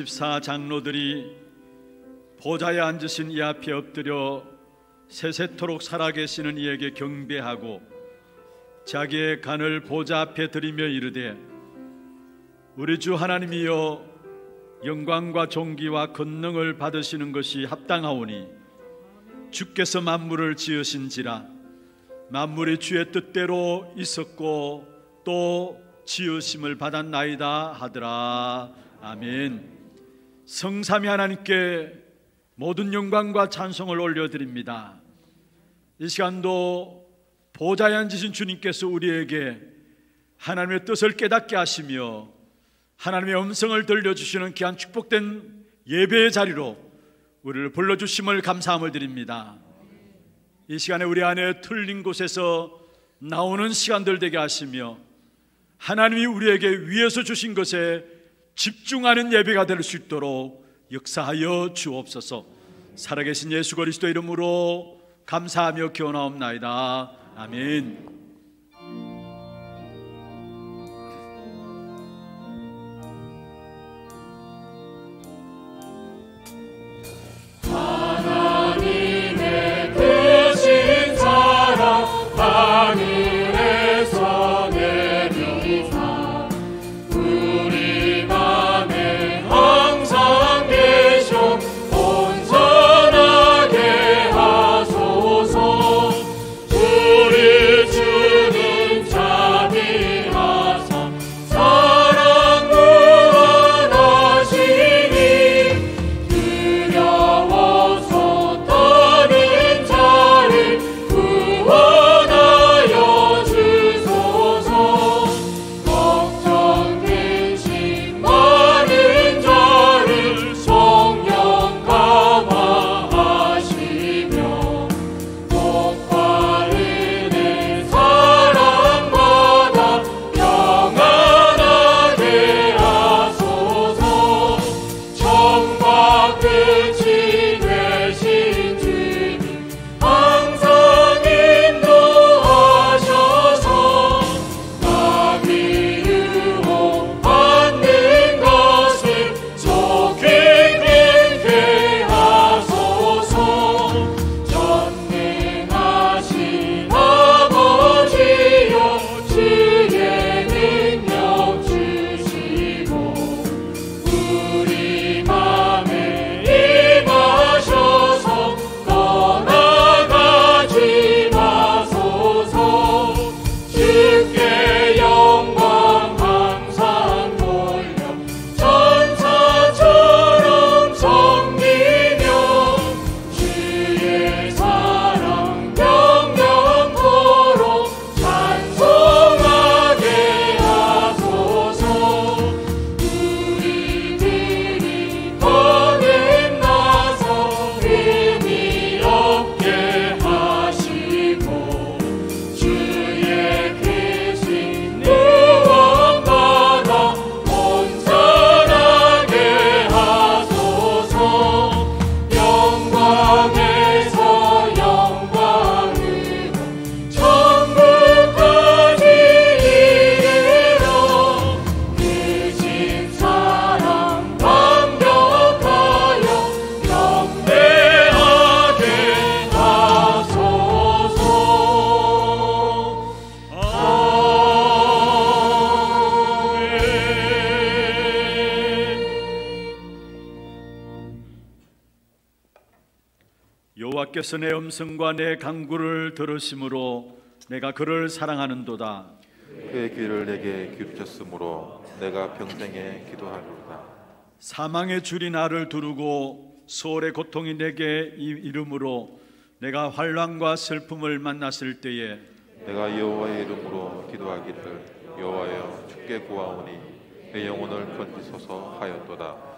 14장로들이 보좌에 앉으신 이 앞에 엎드려 세세토록 살아계시는 이에게 경배하고 자기의 간을 보좌 앞에 드리며 이르되, 우리 주 하나님이여, 영광과 존귀와 권능을 받으시는 것이 합당하오니 주께서 만물을 지으신지라 만물이 주의 뜻대로 있었고 또 지으심을 받았나이다 하더라. 아멘. 성삼위 하나님께 모든 영광과 찬송을 올려드립니다. 이 시간도 보좌에 앉으신 주님께서 우리에게 하나님의 뜻을 깨닫게 하시며 하나님의 음성을 들려주시는 귀한 축복된 예배의 자리로 우리를 불러주심을 감사함을 드립니다. 이 시간에 우리 안에 틀린 곳에서 나오는 시간들 되게 하시며 하나님이 우리에게 위에서 주신 것에 집중하는 예배가 될 수 있도록 역사하여 주옵소서. 살아계신 예수 그리스도 이름으로 감사하며 기원하옵나이다. 아멘. 여호와께서 내 음성과 내 간구를 들으심으로 내가 그를 사랑하는도다. 그의 귀를 내게 기울였으므로 내가 평생에 기도하리로다. 사망의 줄이 나를 두르고 소울의 고통이 내게 이름으로 내가 환난과 슬픔을 만났을 때에 내가 여호와의 이름으로 기도하기를, 여호와여 주께 구하오니 내 영혼을 건지소서 하였도다.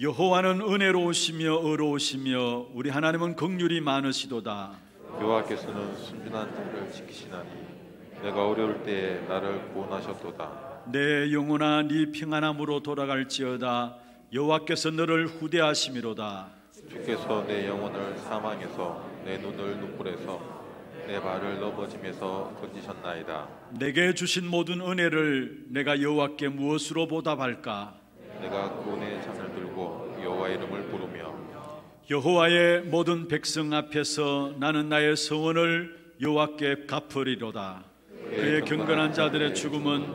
여호와는 은혜로우시며 의로우시며 우리 하나님은 긍휼이 많으시도다. 여호와께서는 순진한 자를 지키시나니 내가 어려울 때에 나를 구원하셨도다. 내 영혼아, 네 평안함으로 돌아갈지어다. 여호와께서 너를 후대하심이로다. 주께서 내 영혼을 사망에서, 내 눈을 눈물에서, 내 발을 넘어짐에서 건지셨나이다. 내게 주신 모든 은혜를 내가 여호와께 무엇으로 보답할까? 내가 그 은혜의 잔을 들고 여호와의 이름을 부르며 여호와의 모든 백성 앞에서 나는 나의 소원을 여호와께 갚으리로다. 그의 경건한 자들의 죽음은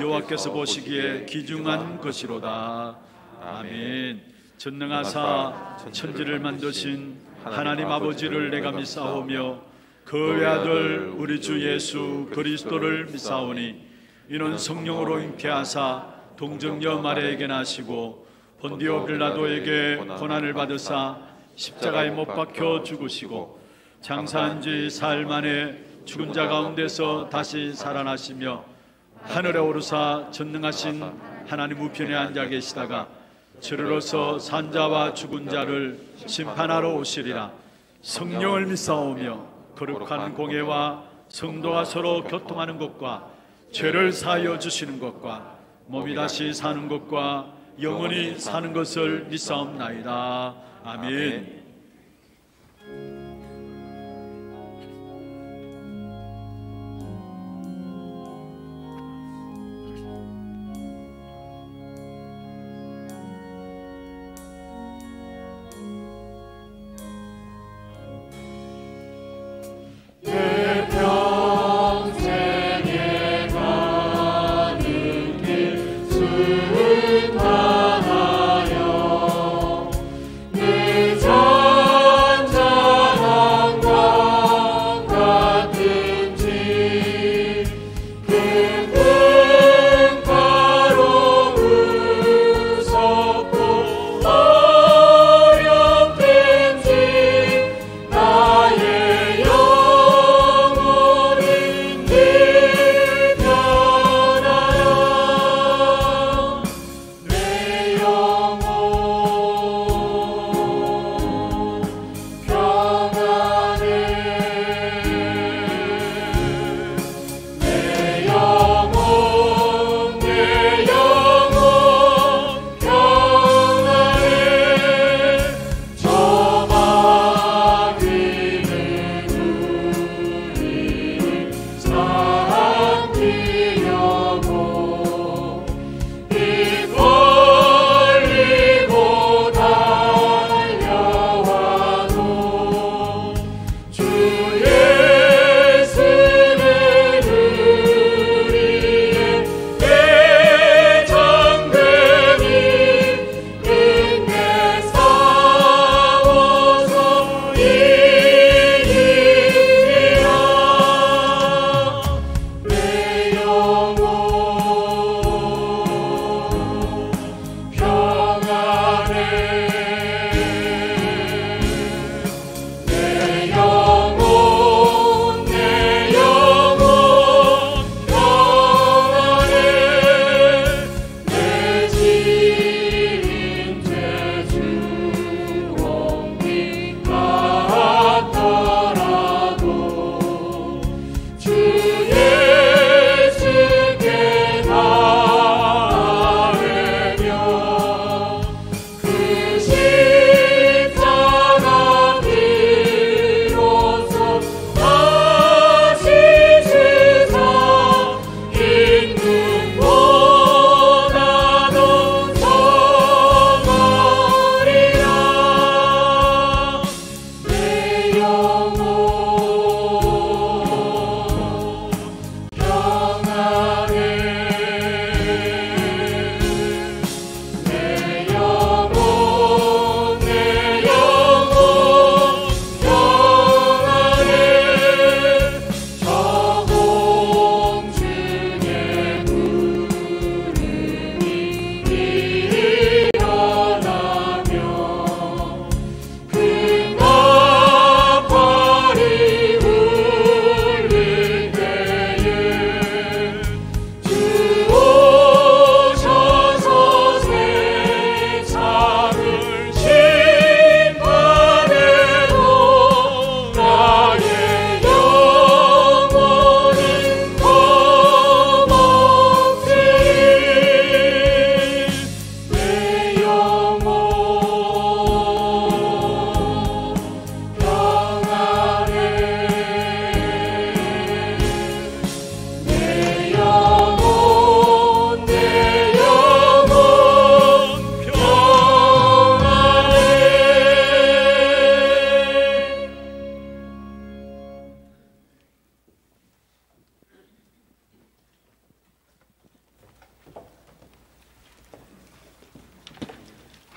여호와께서 보시기에 기중한 것이로다. 아멘. 전능하사 천지를 만드신 하나님 아버지를 내가 믿사오며 그의 아들 우리 주 예수 그리스도를 믿사오니 이는 성령으로 잉태하사 동정녀 마리아에게 나시고 본디오 빌라도에게 고난을 받으사 십자가에 못 박혀 죽으시고 장사한 지 사흘 만에 죽은 자 가운데서 다시 살아나시며 하늘에 오르사 전능하신 하나님 우편에 앉아 계시다가 저리로서 산자와 죽은 자를 심판하러 오시리라. 성령을 믿사오며 거룩한 공회와 성도가 서로 교통하는 것과 죄를 사하여 주시는 것과 몸이 다시 사는 것과 영원히 사는 것을 믿사옵나이다. 아멘. 내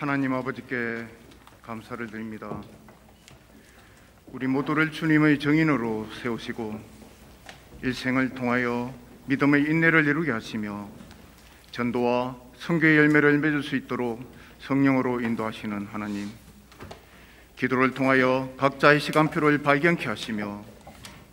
하나님 아버지께 감사를 드립니다. 우리 모두를 주님의 증인으로 세우시고 일생을 통하여 믿음의 인내를 이루게 하시며 전도와 선교의 열매를 맺을 수 있도록 성령으로 인도하시는 하나님, 기도를 통하여 각자의 시간표를 발견케 하시며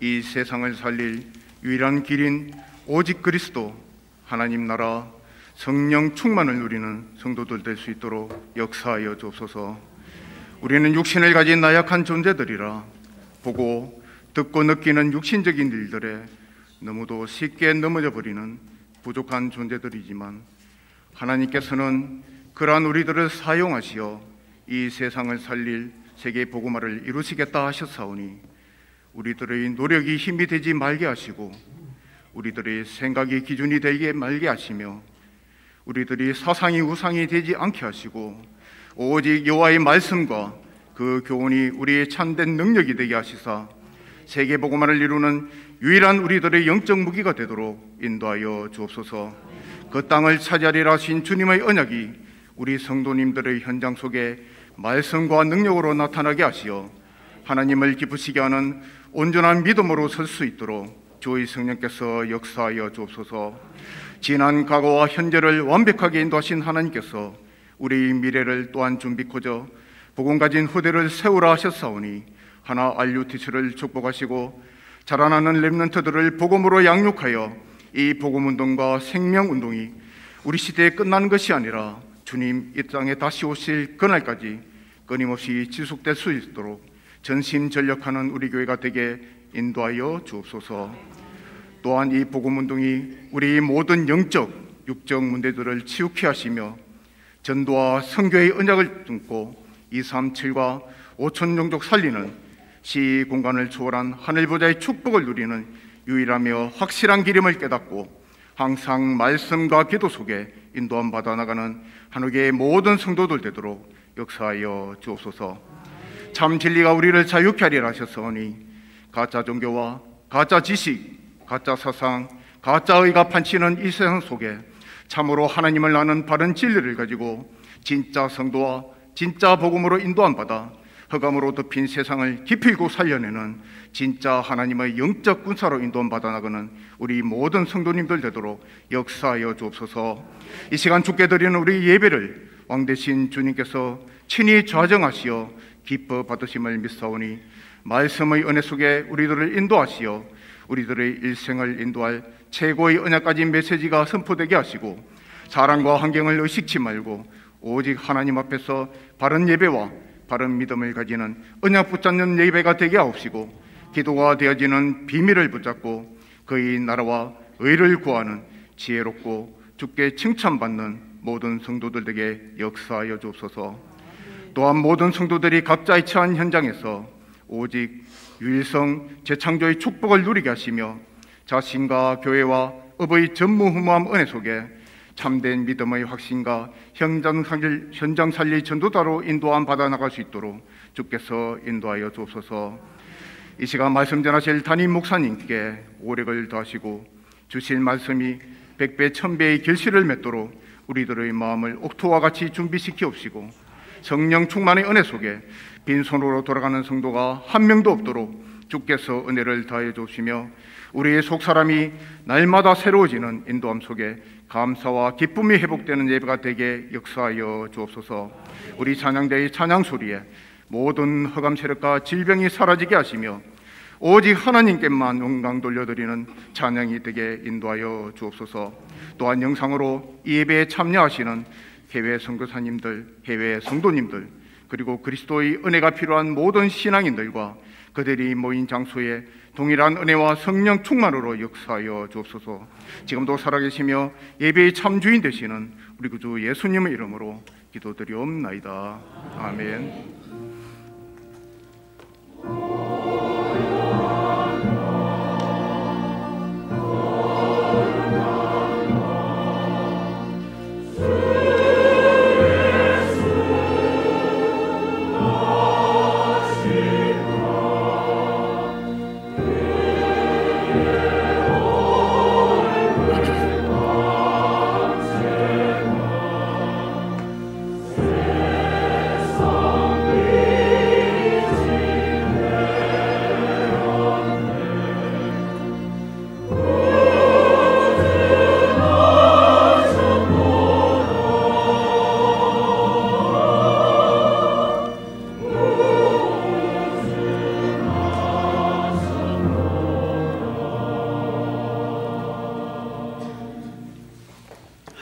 이 세상을 살릴 유일한 길인 오직 그리스도 하나님 나라 성령 충만을 누리는 성도들 될 수 있도록 역사하여 주옵소서. 우리는 육신을 가진 나약한 존재들이라 보고 듣고 느끼는 육신적인 일들에 너무도 쉽게 넘어져 버리는 부족한 존재들이지만 하나님께서는 그러한 우리들을 사용하시어 이 세상을 살릴 세계의 복음화를 이루시겠다 하셨사오니 우리들의 노력이 힘이 되지 말게 하시고 우리들의 생각이 기준이 되게 말게 하시며 우리들이 사상이 우상이 되지 않게 하시고 오직 여호와의 말씀과 그 교훈이 우리의 참된 능력이 되게 하시사 세계 복음화를 이루는 유일한 우리들의 영적 무기가 되도록 인도하여 주옵소서. 그 땅을 차지하리라 하신 주님의 언약이 우리 성도님들의 현장 속에 말씀과 능력으로 나타나게 하시어 하나님을 기쁘시게 하는 온전한 믿음으로 설 수 있도록 주의 성령께서 역사하여 주옵소서. 지난 과거와 현재를 완벽하게 인도하신 하나님께서 우리의 미래를 또한 준비코저 복음 가진 후대를 세우라 하셨사오니 하나 RUTC를 축복하시고 자라나는 렘넌트들을 복음으로 양육하여 이 복음운동과 생명운동이 우리 시대에 끝난 것이 아니라 주님 이 땅에 다시 오실 그날까지 끊임없이 지속될 수 있도록 전심전력하는 우리 교회가 되게 인도하여 주옵소서. 또한 이 복음운동이 우리 모든 영적, 육적 문제들을 치유케 하시며 전도와 선교의 언약을 품고 237과 5천 종족 살리는 시공간을 초월한 하늘보좌의 축복을 누리는 유일하며 확실한 길임을 깨닫고 항상 말씀과 기도 속에 인도함 받아 나가는 한국의 모든 성도들 되도록 역사하여 주옵소서. 참 진리가 우리를 자유케 하리라 하셨사오니 가짜 종교와 가짜 지식, 가짜 사상, 가짜 의가 판치는 이 세상 속에 참으로 하나님을 아는 바른 진리를 가지고 진짜 성도와 진짜 복음으로 인도함 받아 허감으로 덮인 세상을 기필고 살려내는 진짜 하나님의 영적 군사로 인도함 받아 나가는 우리 모든 성도님들 되도록 역사하여 주옵소서. 이 시간 주께 드리는 우리 예배를 왕 되신 주님께서 친히 좌정하시어 기뻐 받으심을 믿사오니 말씀의 은혜 속에 우리들을 인도하시어 우리들의 일생을 인도할 최고의 언약까지 메시지가 선포되게 하시고 사랑과 환경을 의식치 말고 오직 하나님 앞에서 바른 예배와 바른 믿음을 가지는 언약 붙잡는 예배가 되게 하옵시고 기도가 되어지는 비밀을 붙잡고 그의 나라와 의를 구하는 지혜롭고 주께 칭찬받는 모든 성도들에게 역사하여 주옵소서. 또한 모든 성도들이 각자의 처한 현장에서 오직 유일성 재창조의 축복을 누리게 하시며 자신과 교회와 업의 전무후무함 은혜 속에 참된 믿음의 확신과 현장 살리 전도자로 인도함 받아 나갈 수 있도록 주께서 인도하여 주옵소서. 이 시간 말씀 전하실 담임 목사님께 오력을 더하시고 주실 말씀이 100배 1000배의 결실을 맺도록 우리들의 마음을 옥토와 같이 준비시키옵시고 성령 충만의 은혜 속에 빈손으로 돌아가는 성도가 한 명도 없도록 주께서 은혜를 더하여 주시며 우리의 속사람이 날마다 새로워지는 인도함 속에 감사와 기쁨이 회복되는 예배가 되게 역사하여 주옵소서. 우리 찬양대의 찬양 소리에 모든 허감 세력과 질병이 사라지게 하시며 오직 하나님께만 영광 돌려드리는 찬양이 되게 인도하여 주옵소서. 또한 영상으로 이 예배에 참여하시는 해외 선교사님들, 해외 성도님들, 그리고 그리스도의 은혜가 필요한 모든 신앙인들과 그들이 모인 장소에 동일한 은혜와 성령 충만으로 역사하여 주옵소서. 지금도 살아계시며 예배의 참주인 되시는 우리 구주 예수님의 이름으로 기도드리옵나이다. 아멘.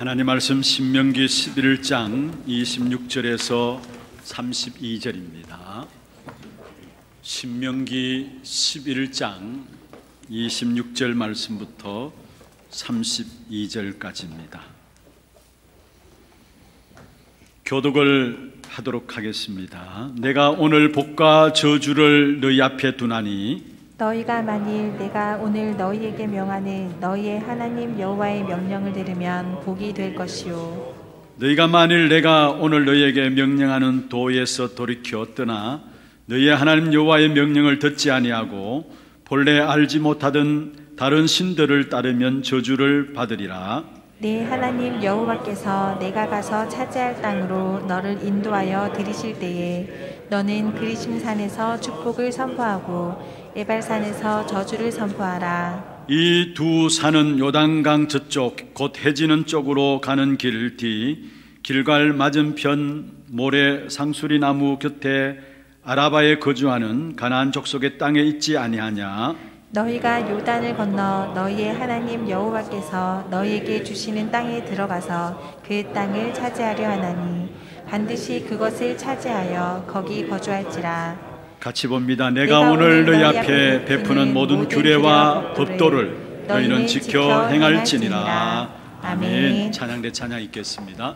하나님 말씀 신명기 11장 26절에서 32절입니다. 신명기 11장 26절 말씀부터 32절까지입니다. 교독을 하도록 하겠습니다. 내가 오늘 복과 저주를 너희 앞에 두나니 너희가 만일 내가 오늘 너희에게 명하는 너희의 하나님 여호와의 명령을 들으면 복이 될 것이요 너희가 만일 내가 오늘 너희에게 명령하는 도에서 돌이켜 떠나 너희의 하나님 여호와의 명령을 듣지 아니하고 본래 알지 못하던 다른 신들을 따르면 저주를 받으리라. 네 하나님 여호와께서 내가 가서 차지할 땅으로 너를 인도하여 들이실 때에 너는 그리심산에서 축복을 선포하고 에발산에서 저주를 선포하라. 이 두 산은 요단강 저쪽 곧 해지는 쪽으로 가는 길 뒤 길갈 맞은편 모래 상수리나무 곁에 아라바에 거주하는 가나안 족속의 땅에 있지 아니하냐. 너희가 요단을 건너 너희의 하나님 여호와께서 너희에게 주시는 땅에 들어가서 그 땅을 차지하려 하나니 반드시 그것을 차지하여 거기 거주할지라. 같이 봅니다. 내가 오늘 너희 앞에 베푸는 모든 규례와 법도를 너희는 지켜 행할지니라. 아멘. 찬양대 찬양 있겠습니다.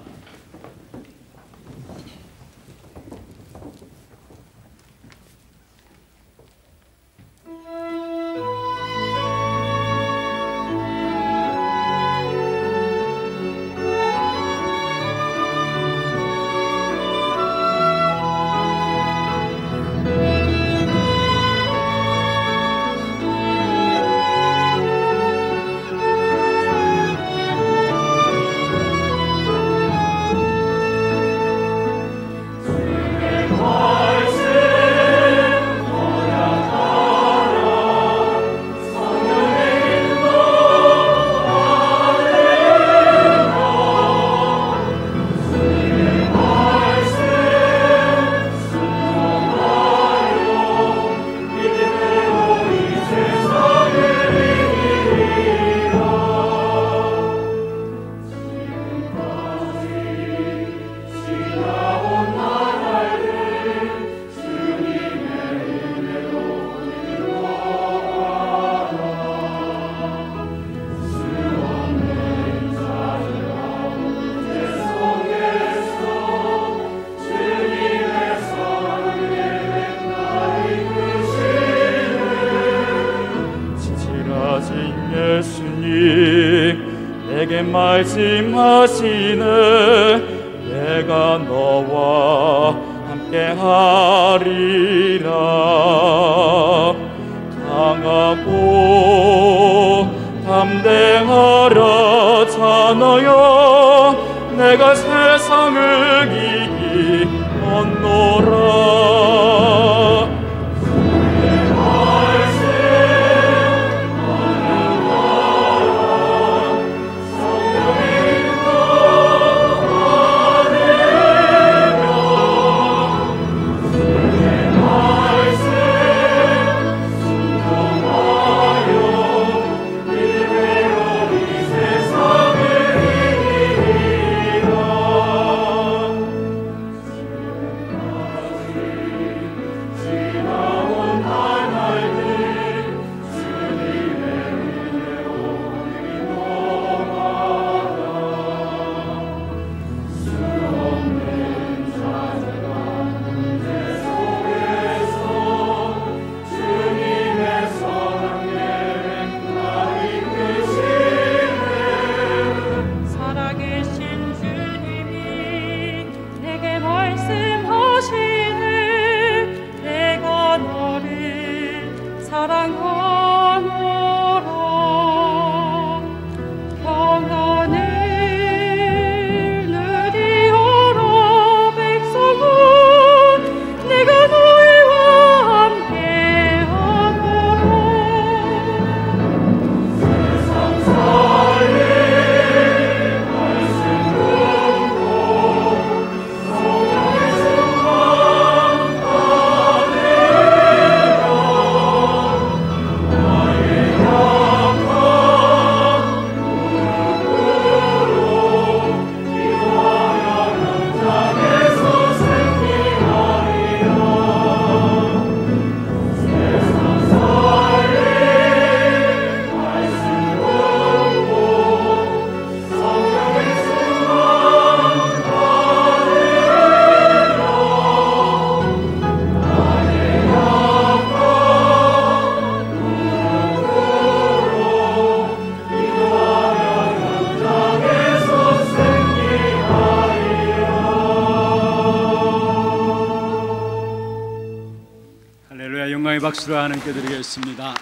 박수를 하나님께 드리겠습니다.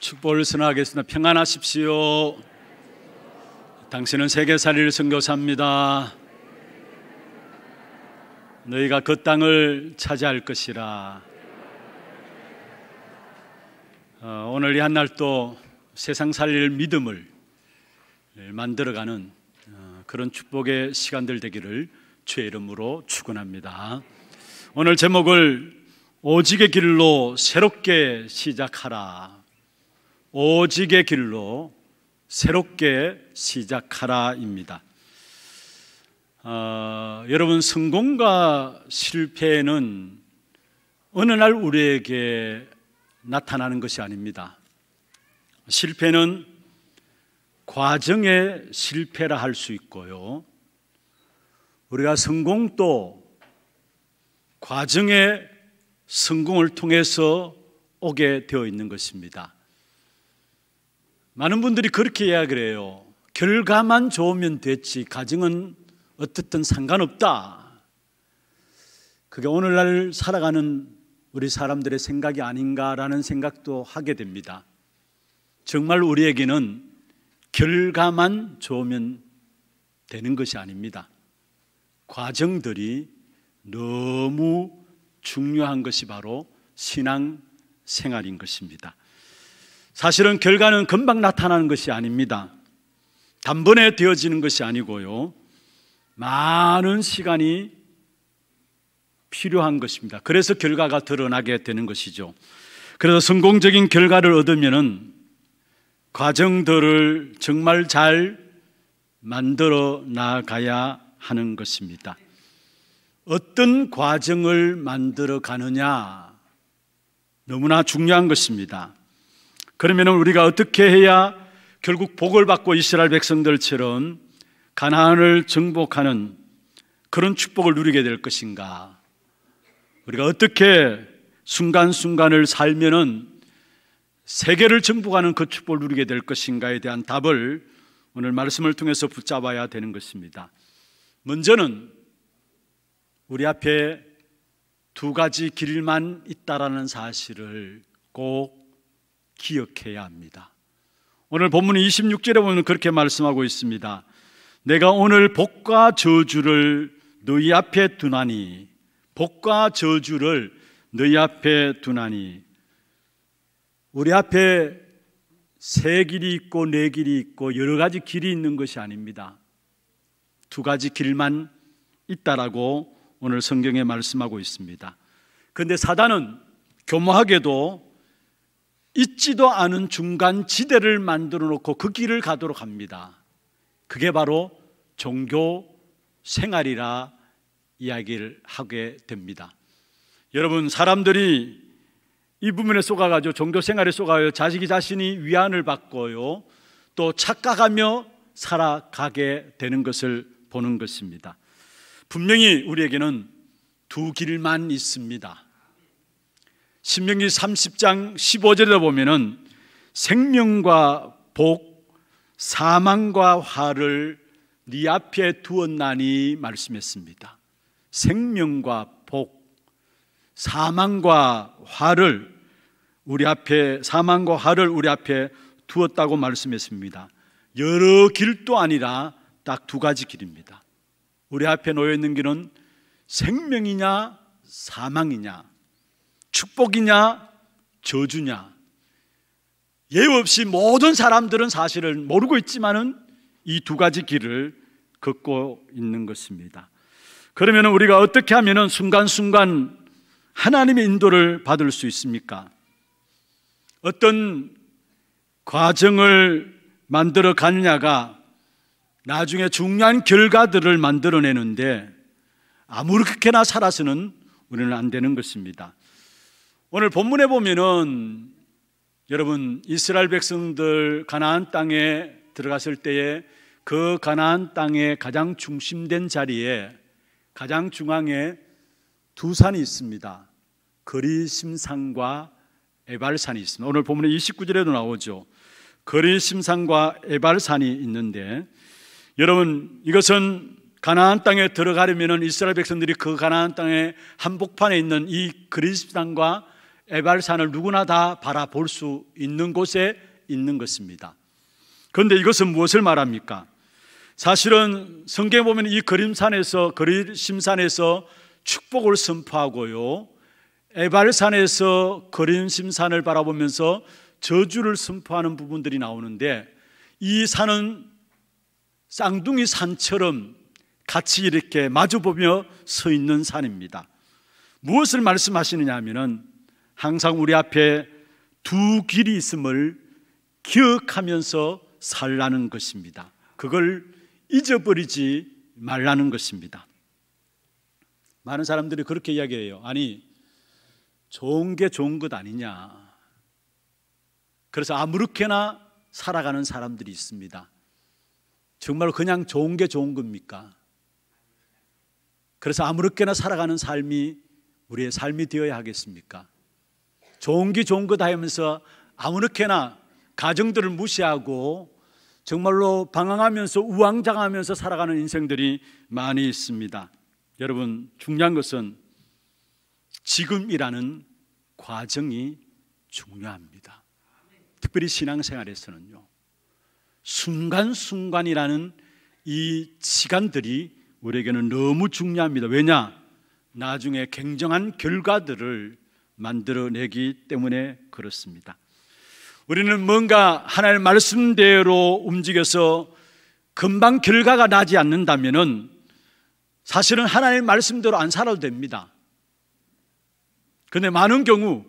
축복을 선언하겠습니다. 평안하십시오. 당신은 세계살이를 선교사입니다. 너희가 그 땅을 차지할 것이라. 오늘 이 한 날도 세상 살릴 믿음을 만들어가는 그런 축복의 시간들 되기를 주의 이름으로 축원합니다. 오늘 제목을 오직의 길로 새롭게 시작하라, 오직의 길로 새롭게 시작하라입니다. 여러분, 성공과 실패는 어느 날 우리에게 나타나는 것이 아닙니다. 실패는 과정의 실패라 할 수 있고요, 우리가 성공도 과정의 성공을 통해서 오게 되어 있는 것입니다. 많은 분들이 그렇게 이야기를 해요. 결과만 좋으면 됐지 과정은 어떻든 상관없다. 그게 오늘날 살아가는 우리 사람들의 생각이 아닌가라는 생각도 하게 됩니다. 정말 우리에게는 결과만 좋으면 되는 것이 아닙니다. 과정들이 너무 중요한 것이 바로 신앙 생활인 것입니다. 사실은 결과는 금방 나타나는 것이 아닙니다. 단번에 되어지는 것이 아니고요, 많은 시간이 필요한 것입니다. 그래서 결과가 드러나게 되는 것이죠. 그래서 성공적인 결과를 얻으면은 과정들을 정말 잘 만들어 나가야 하는 것입니다. 어떤 과정을 만들어 가느냐, 너무나 중요한 것입니다. 그러면 우리가 어떻게 해야 결국 복을 받고 이스라엘 백성들처럼 가나안을 정복하는 그런 축복을 누리게 될 것인가? 우리가 어떻게 순간순간을 살면은 세계를 정복하는 그 축복을 누리게 될 것인가에 대한 답을 오늘 말씀을 통해서 붙잡아야 되는 것입니다. 먼저는 우리 앞에 두 가지 길만 있다라는 사실을 꼭 기억해야 합니다. 오늘 본문 26절에 보면 그렇게 말씀하고 있습니다. 내가 오늘 복과 저주를 너희 앞에 두나니, 복과 저주를 너희 앞에 두나니. 우리 앞에 세 길이 있고 네 길이 있고 여러 가지 길이 있는 것이 아닙니다. 두 가지 길만 있다라고 오늘 성경에 말씀하고 있습니다. 그런데 사단은 교묘하게도 있지도 않은 중간 지대를 만들어 놓고 그 길을 가도록 합니다. 그게 바로 종교 생활이라 이야기를 하게 됩니다. 여러분, 사람들이 이 부분에 속아가지고 종교 생활에 속아요. 자식이 자신이 위안을 받고요, 또 착각하며 살아가게 되는 것을 보는 것입니다. 분명히 우리에게는 두 길만 있습니다. 신명기 30장 15절에 보면은 생명과 복, 사망과 화를 네 앞에 두었나니 말씀했습니다. 생명과 복, 사망과 화를 우리 앞에, 사망과 화를 우리 앞에 두었다고 말씀했습니다. 여러 길도 아니라 딱 두 가지 길입니다. 우리 앞에 놓여있는 길은 생명이냐 사망이냐, 축복이냐 저주냐. 예외 없이 모든 사람들은 사실을 모르고 있지만은 이 두 가지 길을 걷고 있는 것입니다. 그러면 우리가 어떻게 하면은 순간순간 하나님의 인도를 받을 수 있습니까? 어떤 과정을 만들어 가느냐가 나중에 중요한 결과들을 만들어내는데 아무렇게나 살아서는 우리는 안 되는 것입니다. 오늘 본문에 보면은 여러분, 이스라엘 백성들 가나안 땅에 들어갔을 때에 그 가나안 땅의 가장 중심된 자리에, 가장 중앙에 두 산이 있습니다. 거리심산과 에발산이 있습니다. 오늘 본문에 29절에도 나오죠. 거리심산과 에발산이 있는데 여러분, 이것은 가나안 땅에 들어가려면 이스라엘 백성들이 그 가나안 땅의 한복판에 있는 이 그리스 땅과 에발산을 누구나 다 바라볼 수 있는 곳에 있는 것입니다. 그런데 이것은 무엇을 말합니까? 사실은 성경에 보면 이 그림심산에서 축복을 선포하고요, 에발산에서 그림심산을 바라보면서 저주를 선포하는 부분들이 나오는데, 이 산은 쌍둥이 산처럼 같이 이렇게 마주보며 서 있는 산입니다. 무엇을 말씀하시느냐 하면은 항상 우리 앞에 두 길이 있음을 기억하면서 살라는 것입니다. 그걸 잊어버리지 말라는 것입니다. 많은 사람들이 그렇게 이야기해요. 아니, 좋은 게 좋은 것 아니냐, 그래서 아무렇게나 살아가는 사람들이 있습니다. 정말 그냥 좋은 게 좋은 겁니까? 그래서 아무렇게나 살아가는 삶이 우리의 삶이 되어야 하겠습니까? 좋은 게 좋은 거다 하면서 아무렇게나 가정들을 무시하고 정말로 방황하면서 우왕좌왕하면서 살아가는 인생들이 많이 있습니다. 여러분, 중요한 것은 지금이라는 과정이 중요합니다. 특별히 신앙생활에서는요, 순간순간이라는 이 시간들이 우리에게는 너무 중요합니다. 왜냐? 나중에 굉장한 결과들을 만들어내기 때문에 그렇습니다. 우리는 뭔가 하나님의 말씀대로 움직여서 금방 결과가 나지 않는다면은 사실은 하나님의 말씀대로 안 살아도 됩니다. 그런데 많은 경우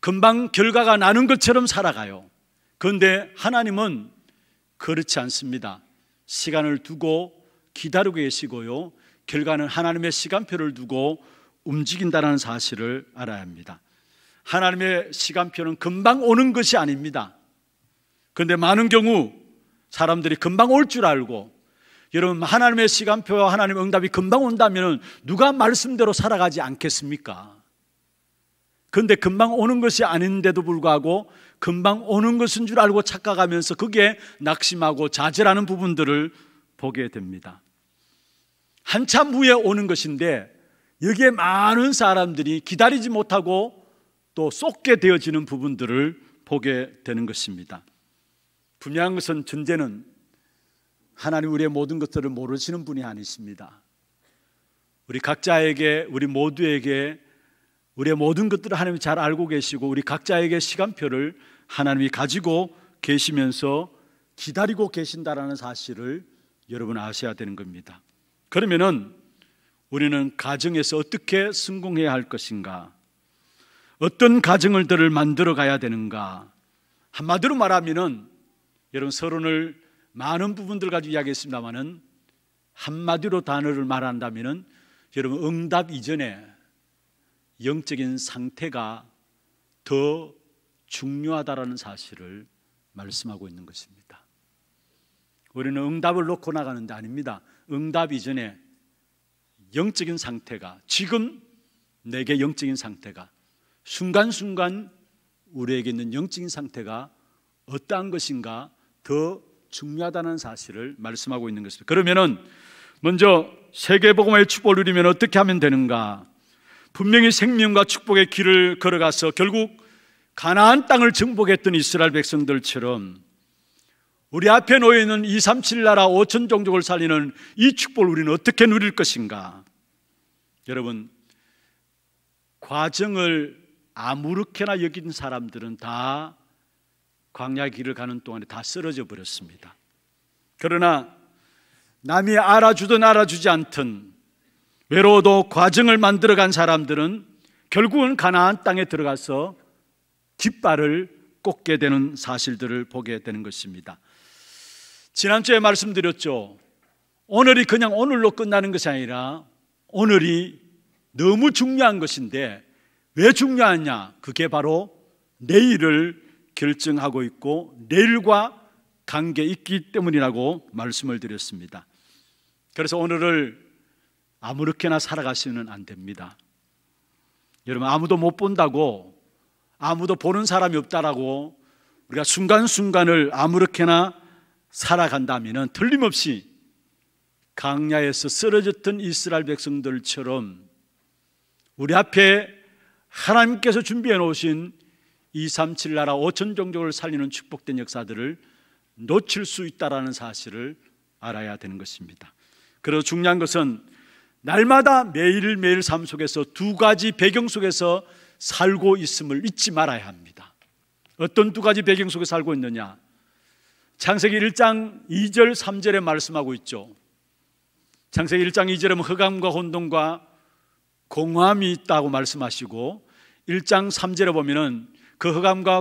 금방 결과가 나는 것처럼 살아가요. 그런데 하나님은 그렇지 않습니다. 시간을 두고 기다리고 계시고요, 결과는 하나님의 시간표를 두고 움직인다는 사실을 알아야 합니다. 하나님의 시간표는 금방 오는 것이 아닙니다. 그런데 많은 경우 사람들이 금방 올 줄 알고, 여러분, 하나님의 시간표와 하나님의 응답이 금방 온다면 누가 말씀대로 살아가지 않겠습니까? 그런데 금방 오는 것이 아닌데도 불구하고 금방 오는 것인 줄 알고 착각하면서 그게 낙심하고 좌절하는 부분들을 보게 됩니다. 한참 후에 오는 것인데 여기에 많은 사람들이 기다리지 못하고 또 쏟게 되어지는 부분들을 보게 되는 것입니다. 분명한 것은 전제는 하나님 우리의 모든 것들을 모르시는 분이 아니십니다. 우리 각자에게, 우리 모두에게 우리의 모든 것들을 하나님이 잘 알고 계시고, 우리 각자에게 시간표를 하나님이 가지고 계시면서 기다리고 계신다라는 사실을 여러분 아셔야 되는 겁니다. 그러면은 우리는 가정에서 어떻게 성공해야 할 것인가, 어떤 가정들을 만들어 가야 되는가. 한마디로 말하면은, 여러분, 서론을 많은 부분들 가지고 이야기했습니다만은 한마디로 단어를 말한다면은, 여러분, 응답 이전에 영적인 상태가 더 중요하다라는 사실을 말씀하고 있는 것입니다. 우리는 응답을 놓고 나가는데 아닙니다. 응답 이전에 영적인 상태가, 지금 내게 영적인 상태가, 순간순간 우리에게 있는 영적인 상태가 어떠한 것인가 더 중요하다는 사실을 말씀하고 있는 것입니다. 그러면은 먼저 세계복음화의 축복을 누리면 어떻게 하면 되는가? 분명히 생명과 축복의 길을 걸어가서 결국 가나안 땅을 정복했던 이스라엘 백성들처럼 우리 앞에 놓여있는 237 나라 5천 종족을 살리는 이 축복을 우리는 어떻게 누릴 것인가? 여러분, 과정을 아무렇게나 여긴 사람들은 다 광야 길을 가는 동안에 다 쓰러져 버렸습니다. 그러나 남이 알아주든 알아주지 않든 외로워도 과정을 만들어간 사람들은 결국은 가나안 땅에 들어가서 깃발을 꽂게 되는 사실들을 보게 되는 것입니다. 지난주에 말씀드렸죠. 오늘이 그냥 오늘로 끝나는 것이 아니라 오늘이 너무 중요한 것인데, 왜 중요하냐? 그게 바로 내일을 결정하고 있고 내일과 관계 있기 때문이라고 말씀을 드렸습니다. 그래서 오늘을 아무렇게나 살아가시면 안 됩니다. 여러분, 아무도 못 본다고, 아무도 보는 사람이 없다라고 우리가 순간순간을 아무렇게나 살아간다면 틀림없이 광야에서 쓰러졌던 이스라엘 백성들처럼 우리 앞에 하나님께서 준비해 놓으신 237 나라 5천 종족을 살리는 축복된 역사들을 놓칠 수 있다는 사실을 알아야 되는 것입니다. 그리고 중요한 것은 날마다 매일매일 삶 속에서 두 가지 배경 속에서 살고 있음을 잊지 말아야 합니다. 어떤 두 가지 배경 속에 살고 있느냐? 창세기 1장 2절 3절에 말씀하고 있죠. 창세기 1장 2절에 흑암과 혼돈과 공허함이 있다고 말씀하시고 1장 3절에 보면은 그 흑암과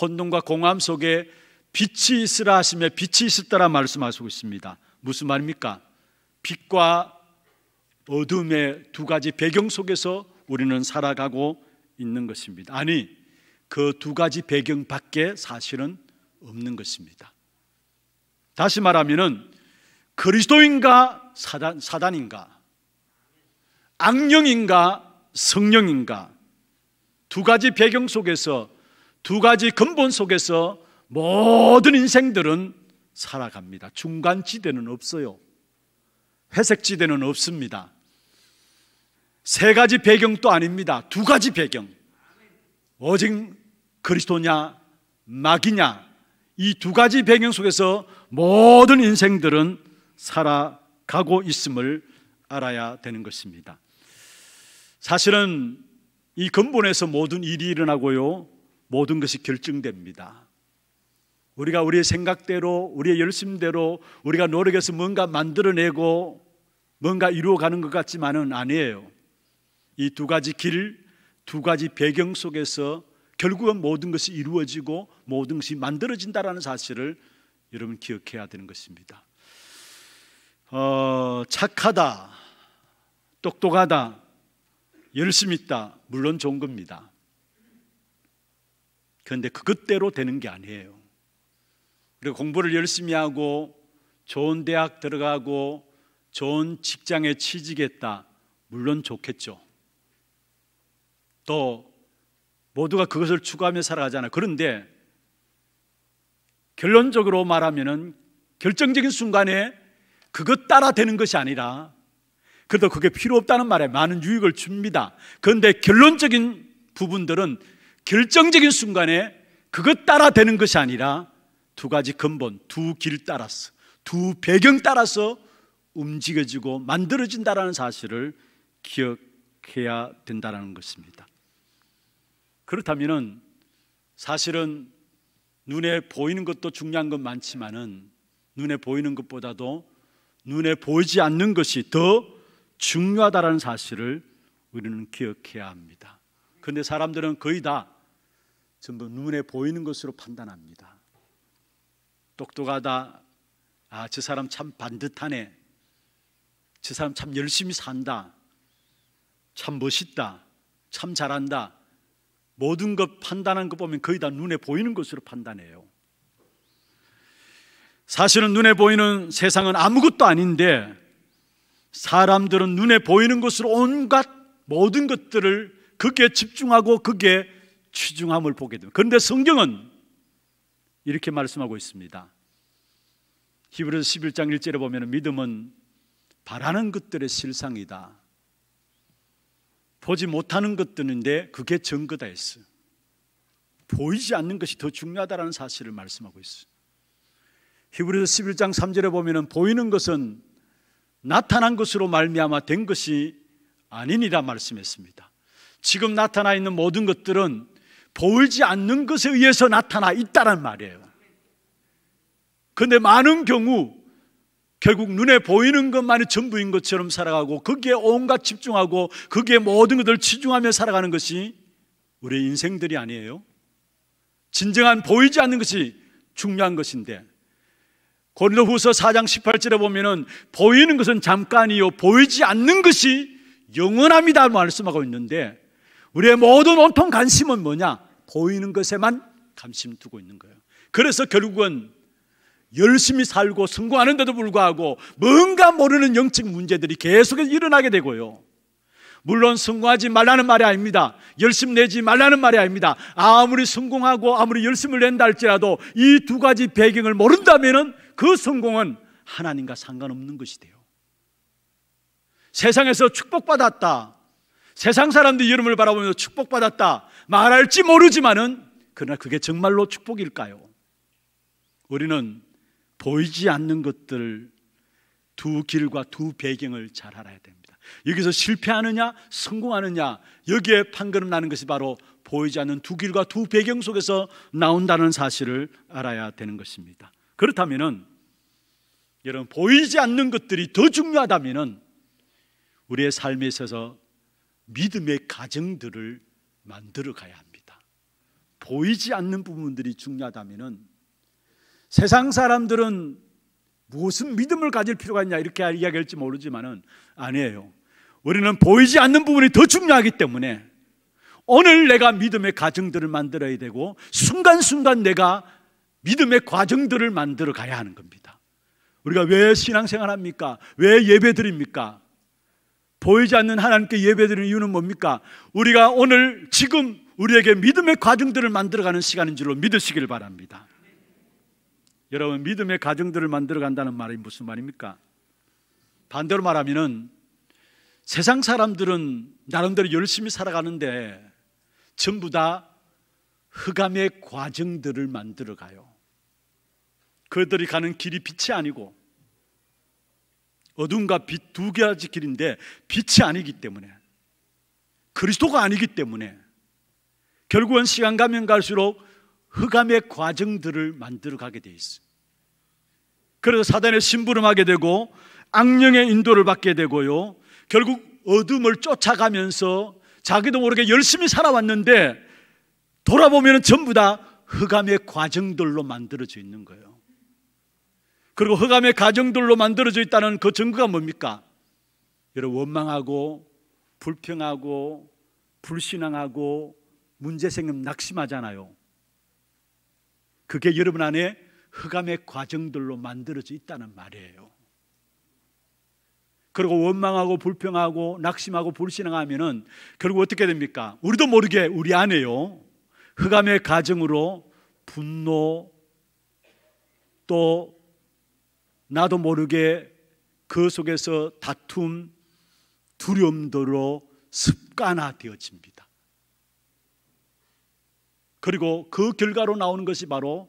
혼돈과 공허함 속에 빛이 있으라 하시며 빛이 있었더라 말씀하시고 있습니다. 무슨 말입니까? 빛과 어둠의 두 가지 배경 속에서 우리는 살아가고 있는 것입니다. 아니, 그 두 가지 배경 밖에 사실은 없는 것입니다. 다시 말하면은 그리스도인가 사단인가, 악령인가 성령인가, 두 가지 배경 속에서, 두 가지 근본 속에서 모든 인생들은 살아갑니다. 중간지대는 없어요. 회색지대는 없습니다. 세 가지 배경도 아닙니다. 두 가지 배경. 오직 그리스도냐 마귀냐, 이 두 가지 배경 속에서 모든 인생들은 살아가고 있음을 알아야 되는 것입니다. 사실은 이 근본에서 모든 일이 일어나고요, 모든 것이 결정됩니다. 우리가 우리의 생각대로, 우리의 열심대로, 우리가 노력해서 뭔가 만들어내고 뭔가 이루어가는 것 같지만은 아니에요. 이 두 가지 길, 두 가지 배경 속에서 결국은 모든 것이 이루어지고 모든 것이 만들어진다라는 사실을 여러분 기억해야 되는 것입니다. 착하다, 똑똑하다, 열심히 있다, 물론 좋은 겁니다. 그런데 그것대로 되는 게 아니에요. 그리고 공부를 열심히 하고 좋은 대학 들어가고 좋은 직장에 취직했다, 물론 좋겠죠. 또 모두가 그것을 추구하며 살아가잖아요. 그런데 결론적으로 말하면은 결정적인 순간에 그것 따라 되는 것이 아니라, 그래도 그게 필요 없다는 말에 많은 유익을 줍니다. 그런데 결론적인 부분들은 결정적인 순간에 그것 따라 되는 것이 아니라 두 가지 근본, 두 길 따라서, 두 배경 따라서 움직여지고 만들어진다라는 사실을 기억해야 된다는 것입니다. 그렇다면 사실은 눈에 보이는 것도 중요한 건 많지만은 눈에 보이는 것보다도 눈에 보이지 않는 것이 더 중요하다는 사실을 우리는 기억해야 합니다. 그런데 사람들은 거의 다 전부 눈에 보이는 것으로 판단합니다. 똑똑하다, 아, 저 사람 참 반듯하네, 저 사람 참 열심히 산다, 참 멋있다, 참 잘한다, 모든 것 판단한 것 보면 거의 다 눈에 보이는 것으로 판단해요. 사실은 눈에 보이는 세상은 아무것도 아닌데 사람들은 눈에 보이는 것으로 온갖 모든 것들을 거기에 집중하고 거기에 치중함을 보게 됩니다. 그런데 성경은 이렇게 말씀하고 있습니다. 히브리서 11장 1절에 보면 믿음은 바라는 것들의 실상이다. 보지 못하는 것들인데 그게 증거다 했어요. 보이지 않는 것이 더 중요하다는 사실을 말씀하고 있어요. 히브리서 11장 3절에 보면 보이는 것은 나타난 것으로 말미암아 된 것이 아니니라 말씀했습니다. 지금 나타나 있는 모든 것들은 보이지 않는 것에 의해서 나타나 있다란 말이에요. 그런데 많은 경우 결국 눈에 보이는 것만이 전부인 것처럼 살아가고 거기에 온갖 집중하고 거기에 모든 것을 치중하며 살아가는 것이 우리의 인생들이 아니에요. 진정한 보이지 않는 것이 중요한 것인데, 고린도후서 4장 18절에 보면은 보이는 것은 잠깐이요 보이지 않는 것이 영원합니다 말씀하고 있는데, 우리의 모든 온통 관심은 뭐냐? 보이는 것에만 관심 두고 있는 거예요. 그래서 결국은 열심히 살고 성공하는데도 불구하고 뭔가 모르는 영적 문제들이 계속해서 일어나게 되고요. 물론 성공하지 말라는 말이 아닙니다. 열심 내지 말라는 말이 아닙니다. 아무리 성공하고 아무리 열심을 낸다 할지라도 이 두 가지 배경을 모른다면 그 성공은 하나님과 상관없는 것이 돼요. 세상에서 축복받았다, 세상 사람들이 여러분을 바라보면서 축복받았다 말할지 모르지만은 그러나 그게 정말로 축복일까요? 우리는 보이지 않는 것들, 두 길과 두 배경을 잘 알아야 됩니다. 여기서 실패하느냐 성공하느냐, 여기에 판가름 나는 것이 바로 보이지 않는 두 길과 두 배경 속에서 나온다는 사실을 알아야 되는 것입니다. 그렇다면은 여러분, 보이지 않는 것들이 더 중요하다면은 우리의 삶에 있어서 믿음의 가정들을 만들어 가야 합니다. 보이지 않는 부분들이 중요하다면은 세상 사람들은 무슨 믿음을 가질 필요가 있냐 이렇게 이야기할지 모르지만은 아니에요. 우리는 보이지 않는 부분이 더 중요하기 때문에 오늘 내가 믿음의 가정들을 만들어야 되고 순간순간 내가 믿음의 과정들을 만들어 가야 하는 겁니다. 우리가 왜 신앙생활합니까? 왜 예배드립니까? 보이지 않는 하나님께 예배드리는 이유는 뭡니까? 우리가 오늘 지금 우리에게 믿음의 과정들을 만들어가는 시간인 줄로 믿으시길 바랍니다. 여러분, 믿음의 과정들을 만들어간다는 말이 무슨 말입니까? 반대로 말하면은 세상 사람들은 나름대로 열심히 살아가는데 전부 다 흑암의 과정들을 만들어가요. 그들이 가는 길이 빛이 아니고 어둠과 빛 두 가지 길인데 빛이 아니기 때문에, 그리스도가 아니기 때문에 결국은 시간 가면 갈수록 흑암의 과정들을 만들어가게 돼 있어요. 그래서 사단의 심부름하게 되고 악령의 인도를 받게 되고요, 결국 어둠을 쫓아가면서 자기도 모르게 열심히 살아왔는데 돌아보면 전부 다 흑암의 과정들로 만들어져 있는 거예요. 그리고 흑암의 과정들로 만들어져 있다는 그 증거가 뭡니까? 여러분, 원망하고 불평하고 불신앙하고 문제 생기면 낙심하잖아요. 그게 여러분 안에 흑암의 과정들로 만들어져 있다는 말이에요. 그리고 원망하고 불평하고 낙심하고 불신앙하면은 결국 어떻게 됩니까? 우리도 모르게 우리 안에요, 흑암의 과정으로 분노, 또 나도 모르게 그 속에서 다툼, 두려움으로 습관화되어집니다. 그리고 그 결과로 나오는 것이 바로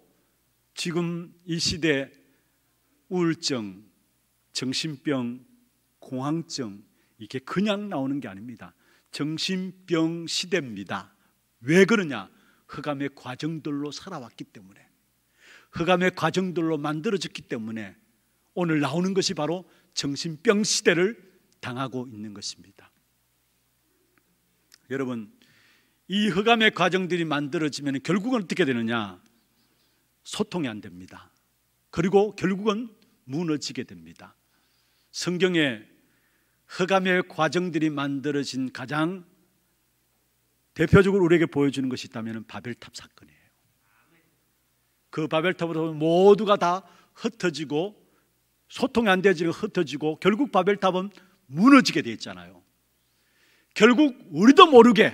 지금 이 시대 우울증, 정신병, 공황증, 이게 그냥 나오는 게 아닙니다. 정신병 시대입니다. 왜 그러냐? 흑암의 과정들로 살아왔기 때문에, 흑암의 과정들로 만들어졌기 때문에 오늘 나오는 것이 바로 정신병 시대를 당하고 있는 것입니다. 여러분, 이 흑암의 과정들이 만들어지면 결국은 어떻게 되느냐? 소통이 안 됩니다. 그리고 결국은 무너지게 됩니다. 성경에 흑암의 과정들이 만들어진 가장 대표적으로 우리에게 보여주는 것이 있다면 바벨탑 사건이에요. 그 바벨탑으로 모두가 다 흩어지고 소통이 안 되지는 흩어지고 결국 바벨탑은 무너지게 되어 있잖아요. 결국 우리도 모르게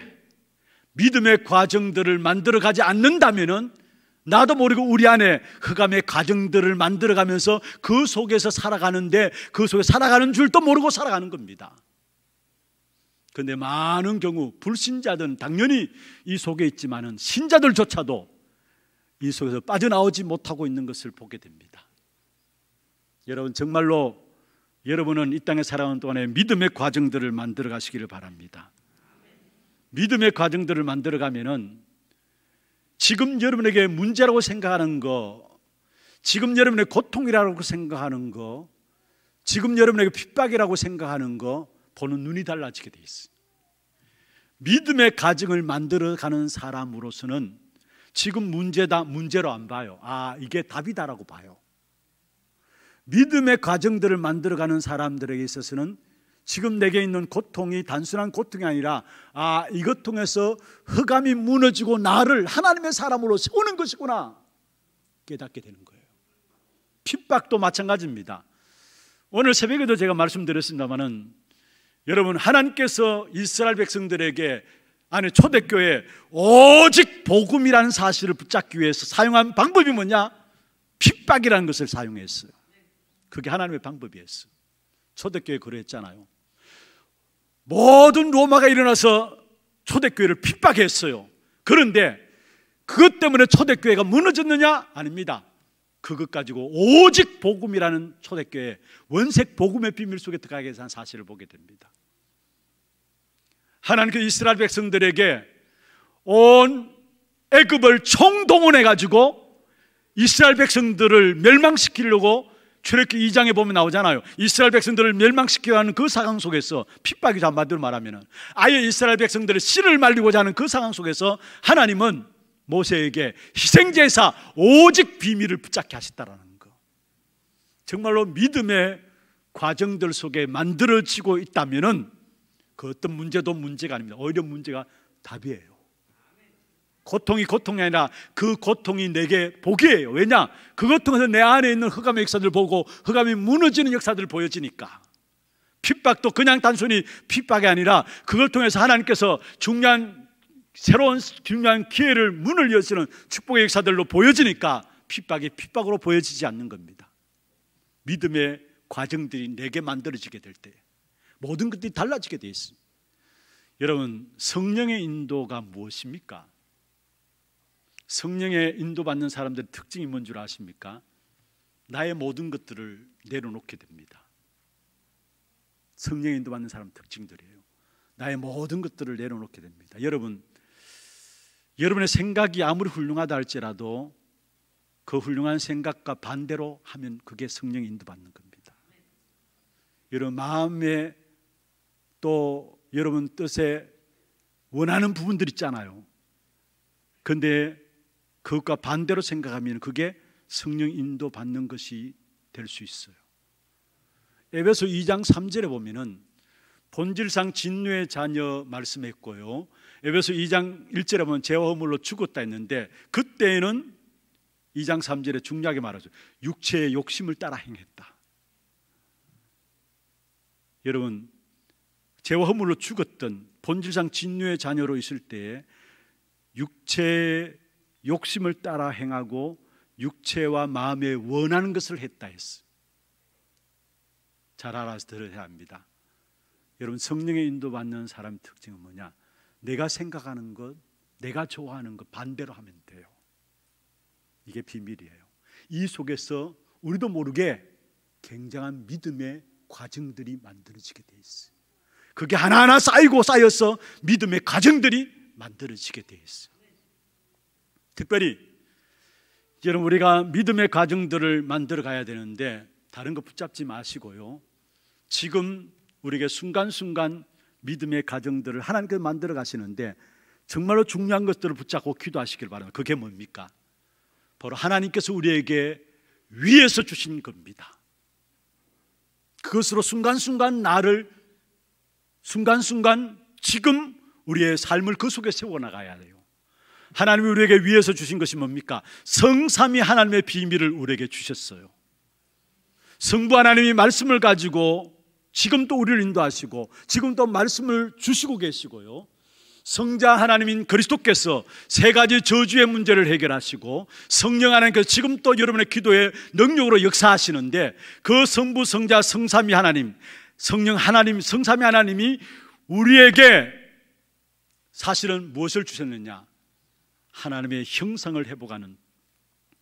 믿음의 과정들을 만들어가지 않는다면 나도 모르고 우리 안에 흑암의 과정들을 만들어가면서 그 속에서 살아가는데 그 속에 살아가는 줄도 모르고 살아가는 겁니다. 그런데 많은 경우 불신자들은 당연히 이 속에 있지만은 신자들조차도 이 속에서 빠져나오지 못하고 있는 것을 보게 됩니다. 여러분, 정말로 여러분은 이 땅에 살아온 동안에 믿음의 과정들을 만들어 가시기를 바랍니다. 믿음의 과정들을 만들어 가면은 지금 여러분에게 문제라고 생각하는 거, 지금 여러분의 고통이라고 생각하는 거, 지금 여러분에게 핍박이라고 생각하는 거 보는 눈이 달라지게 돼 있어요. 믿음의 가정을 만들어가는 사람으로서는 지금 문제다, 문제로 안 봐요. 아, 이게 답이다라고 봐요. 믿음의 가정들을 만들어가는 사람들에게 있어서는 지금 내게 있는 고통이 단순한 고통이 아니라, 아, 이것 통해서 흑암이 무너지고 나를 하나님의 사람으로 세우는 것이구나 깨닫게 되는 거예요. 핍박도 마찬가지입니다. 오늘 새벽에도 제가 말씀드렸습니다마는 여러분, 하나님께서 이스라엘 백성들에게 안에 초대교회 오직 복음이라는 사실을 붙잡기 위해서 사용한 방법이 뭐냐? 핍박이라는 것을 사용했어요. 그게 하나님의 방법이었어. 초대교회 그랬잖아요. 모든 로마가 일어나서 초대교회를 핍박했어요. 그런데 그것 때문에 초대교회가 무너졌느냐? 아닙니다. 그것 가지고 오직 복음이라는 초대교회 원색 복음의 비밀 속에 들어가게 된 사실을 보게 됩니다. 하나님께서 이스라엘 백성들에게 온 애굽을 총동원해가지고 이스라엘 백성들을 멸망시키려고 출애굽기 2장에 보면 나오잖아요. 이스라엘 백성들을 멸망시키려 하는 그 상황 속에서, 핍박이죠, 한마디로 말하면 아예 이스라엘 백성들의 씨를 말리고자 하는 그 상황 속에서 하나님은 모세에게 희생제사 오직 비밀을 붙잡게 하셨다라는 거. 정말로 믿음의 과정들 속에 만들어지고 있다면은 그 어떤 문제도 문제가 아닙니다. 오히려 문제가 답이에요. 고통이 고통이 아니라 그 고통이 내게 복이에요. 왜냐? 그 고통에서 내 안에 있는 흑암의 역사들을 보고 흑암이 무너지는 역사들을 보여지니까. 핍박도 그냥 단순히 핍박이 아니라 그걸 통해서 하나님께서 새로운 중요한 기회를 문을 여시는 축복의 역사들로 보여지니까 핍박이 핍박으로 보여지지 않는 겁니다. 믿음의 과정들이 내게 만들어지게 될 때 모든 것들이 달라지게 돼 있습니다. 여러분, 성령의 인도가 무엇입니까? 성령의 인도받는 사람들의 특징이 뭔 줄 아십니까? 나의 모든 것들을 내려놓게 됩니다. 성령의 인도받는 사람 특징들이에요. 나의 모든 것들을 내려놓게 됩니다. 여러분, 여러분의 생각이 아무리 훌륭하다 할지라도 그 훌륭한 생각과 반대로 하면 그게 성령의 인도받는 겁니다. 여러분 마음에 또 여러분 뜻에 원하는 부분들 있잖아요. 근데 그것과 반대로 생각하면 그게 성령 인도 받는 것이 될 수 있어요. 에베소 2장 3절에 보면은 본질상 진노의 자녀 말씀했고요. 에베소 2장 1절에 보면 죄와 허물로 죽었다 했는데 그때에는 2장 3절에 중요하게 말하죠. 육체의 욕심을 따라 행했다. 여러분, 죄와 허물로 죽었던 본질상 진노의 자녀로 있을 때에 육체의 욕심을 따라 행하고 육체와 마음에 원하는 것을 했다 했어요. 잘 알아서 들어야 합니다. 여러분, 성령의 인도받는 사람의 특징은 뭐냐? 내가 생각하는 것, 내가 좋아하는 것 반대로 하면 돼요. 이게 비밀이에요. 이 속에서 우리도 모르게 굉장한 믿음의 과정들이 만들어지게 돼 있어요. 그게 하나하나 쌓이고 쌓여서 믿음의 과정들이 만들어지게 되어 있어요. 특별히 여러분, 우리가 믿음의 과정들을 만들어 가야 되는데 다른 거 붙잡지 마시고요. 지금 우리에게 순간순간 믿음의 과정들을 하나님께서 만들어 가시는데 정말로 중요한 것들을 붙잡고 기도하시길 바랍니다. 그게 뭡니까? 바로 하나님께서 우리에게 위에서 주신 겁니다. 그것으로 순간순간 나를 순간순간 지금 우리의 삶을 그 속에 세워나가야 돼요. 하나님이 우리에게 위에서 주신 것이 뭡니까? 성삼위 하나님의 비밀을 우리에게 주셨어요. 성부 하나님이 말씀을 가지고 지금도 우리를 인도하시고 지금도 말씀을 주시고 계시고요. 성자 하나님인 그리스도께서 세 가지 저주의 문제를 해결하시고 성령 하나님께서 지금도 여러분의 기도의 능력으로 역사하시는데 그 성부, 성자, 성삼위 하나님, 성령 하나님, 성삼위 하나님이 우리에게 사실은 무엇을 주셨느냐? 하나님의 형상을 회복하는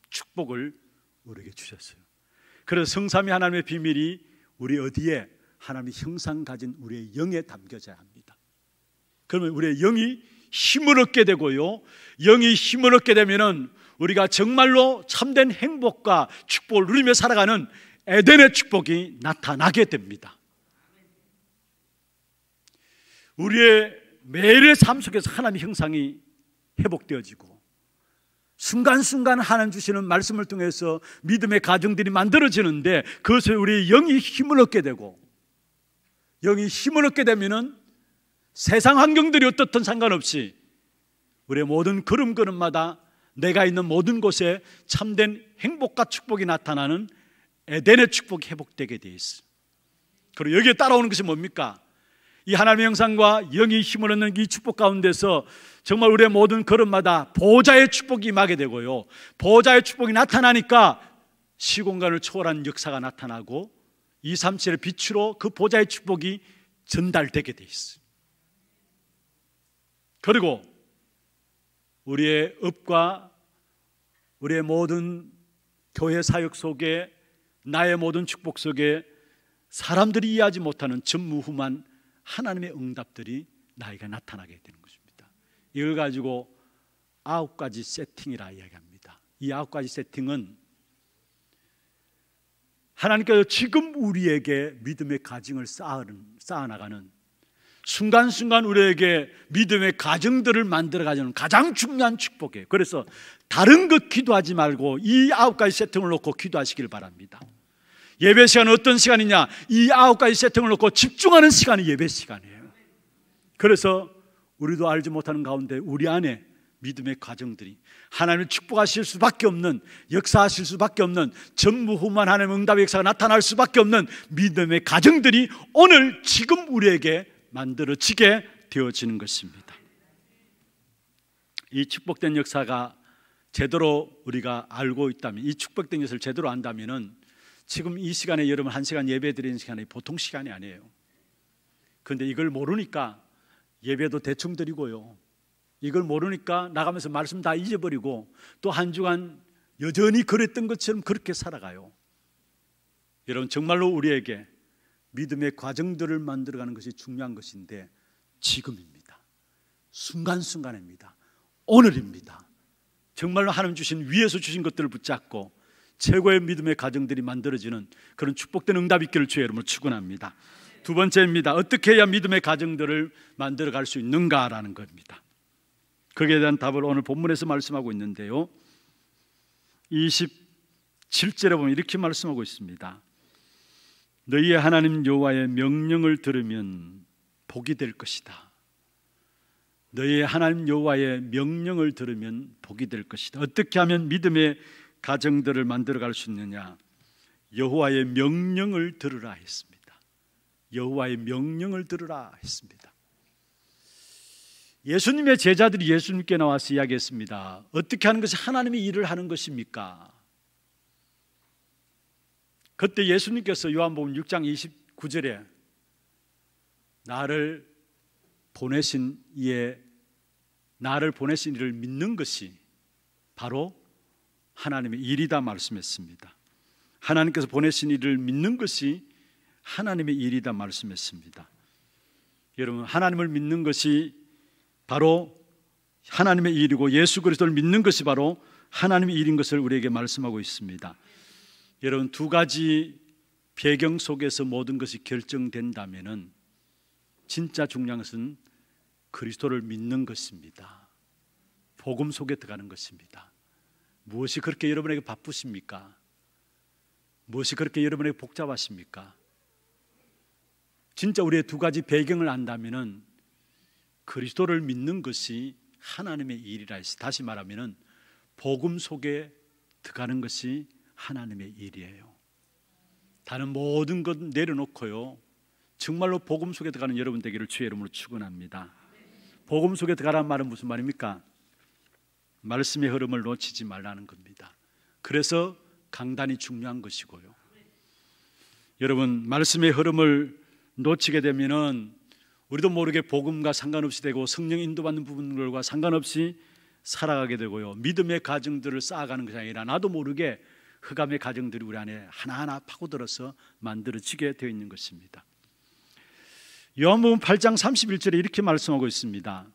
축복을 우리에게 주셨어요. 그래서 성삼위 하나님의 비밀이 우리 어디에? 하나님의 형상 가진 우리의 영에 담겨져야 합니다. 그러면 우리의 영이 힘을 얻게 되고요. 영이 힘을 얻게 되면은 우리가 정말로 참된 행복과 축복을 누리며 살아가는 에덴의 축복이 나타나게 됩니다. 우리의 매일의 삶 속에서 하나님의 형상이 회복되어지고 순간순간 하나님 주시는 말씀을 통해서 믿음의 과정들이 만들어지는데 그것을 우리 영이 힘을 얻게 되고 영이 힘을 얻게 되면은 세상 환경들이 어떻든 상관없이 우리의 모든 걸음걸음마다 내가 있는 모든 곳에 참된 행복과 축복이 나타나는 에덴의 축복이 회복되게 돼 있어. 그리고 여기에 따라오는 것이 뭡니까? 이 하나님의 형상과 영이 힘을 얻는 이 축복 가운데서 정말 우리의 모든 걸음마다 보좌의 축복이 임하게 되고요. 보좌의 축복이 나타나니까 시공간을 초월한 역사가 나타나고 237의 빛으로 그 보좌의 축복이 전달되게 돼 있어요. 그리고 우리의 업과 우리의 모든 교회 사역 속에, 나의 모든 축복 속에 사람들이 이해하지 못하는 전무후무한 하나님의 응답들이 나에게 나타나게 되는 것입니다. 이걸 가지고 9가지 세팅이라 이야기합니다. 이 9가지 세팅은 하나님께서 지금 우리에게 믿음의 가증을 쌓아나가는, 순간순간 우리에게 믿음의 가정들을 만들어가는 가장 중요한 축복이에요. 그래서 다른 것 기도하지 말고 이 9가지 세팅을 놓고 기도하시길 바랍니다. 예배 시간은 어떤 시간이냐? 이 9가지 세팅을 놓고 집중하는 시간이 예배 시간이에요. 그래서 우리도 알지 못하는 가운데 우리 안에 믿음의 과정들이, 하나님을 축복하실 수밖에 없는, 역사하실 수밖에 없는, 전무후무한 하나님의 응답의 역사가 나타날 수밖에 없는 믿음의 과정들이 오늘 지금 우리에게 만들어지게 되어지는 것입니다. 이 축복된 역사가 제대로 우리가 알고 있다면, 이 축복된 것을 제대로 안다면 지금 이 시간에 여러분 1시간 예배 드리는 시간이 보통 시간이 아니에요. 그런데 이걸 모르니까 예배도 대충 드리고요, 이걸 모르니까 나가면서 말씀 다 잊어버리고 또 한 주간 여전히 그랬던 것처럼 그렇게 살아가요. 여러분, 정말로 우리에게 믿음의 과정들을 만들어가는 것이 중요한 것인데 지금입니다. 순간순간입니다. 오늘입니다. 정말로 하나님 주신, 위에서 주신 것들을 붙잡고 최고의 믿음의 과정들이 만들어지는 그런 축복된 응답이 있기를 주의 이름으로 축원합니다. 두 번째입니다. 어떻게 해야 믿음의 과정들을 만들어갈 수 있는가라는 겁니다. 거기에 대한 답을 오늘 본문에서 말씀하고 있는데요, 27절에 보면 이렇게 말씀하고 있습니다. 너희의 하나님 여호와의 명령을 들으면 복이 될 것이다. 너희의 하나님 여호와의 명령을 들으면 복이 될 것이다. 어떻게 하면 믿음의 가정들을 만들어갈 수 있느냐? 여호와의 명령을 들으라 했습니다. 여호와의 명령을 들으라 했습니다. 예수님의 제자들이 예수님께 나와서 이야기했습니다. 어떻게 하는 것이 하나님의 일을 하는 것입니까? 그때 예수님께서 요한복음 6장 29절에 나를 보내신 이를 믿는 것이 바로 하나님의 일이다 말씀했습니다. 하나님께서 보내신 이를 믿는 것이 하나님의 일이다 말씀했습니다. 여러분, 하나님을 믿는 것이 바로 하나님의 일이고 예수 그리스도를 믿는 것이 바로 하나님의 일인 것을 우리에게 말씀하고 있습니다. 여러분, 두 가지 배경 속에서 모든 것이 결정된다면 진짜 중요한 것은 그리스도를 믿는 것입니다. 복음 속에 들어가는 것입니다. 무엇이 그렇게 여러분에게 바쁘십니까? 무엇이 그렇게 여러분에게 복잡하십니까? 진짜 우리의 두 가지 배경을 안다면 그리스도를 믿는 것이 하나님의 일이라 했어요. 다시 말하면 복음 속에 들어가는 것이 하나님의 일이에요. 다른 모든 것 내려놓고요, 정말로 복음 속에 들어가는 여러분 되기를 주의 이름으로 축원합니다. 복음 속에 들어가라는 말은 무슨 말입니까? 말씀의 흐름을 놓치지 말라는 겁니다. 그래서 강단이 중요한 것이고요, 여러분, 말씀의 흐름을 놓치게 되면은 우리도 모르게 복음과 상관없이 되고 성령 인도받는 부분들과 상관없이 살아가게 되고요, 믿음의 가정들을 쌓아가는 것이 아니라 나도 모르게 흑암의 가정들이 우리 안에 하나하나 파고들어서 만들어지게 되어 있는 것입니다. 요한복음 8장 31절에 이렇게 말씀하고 있습니다.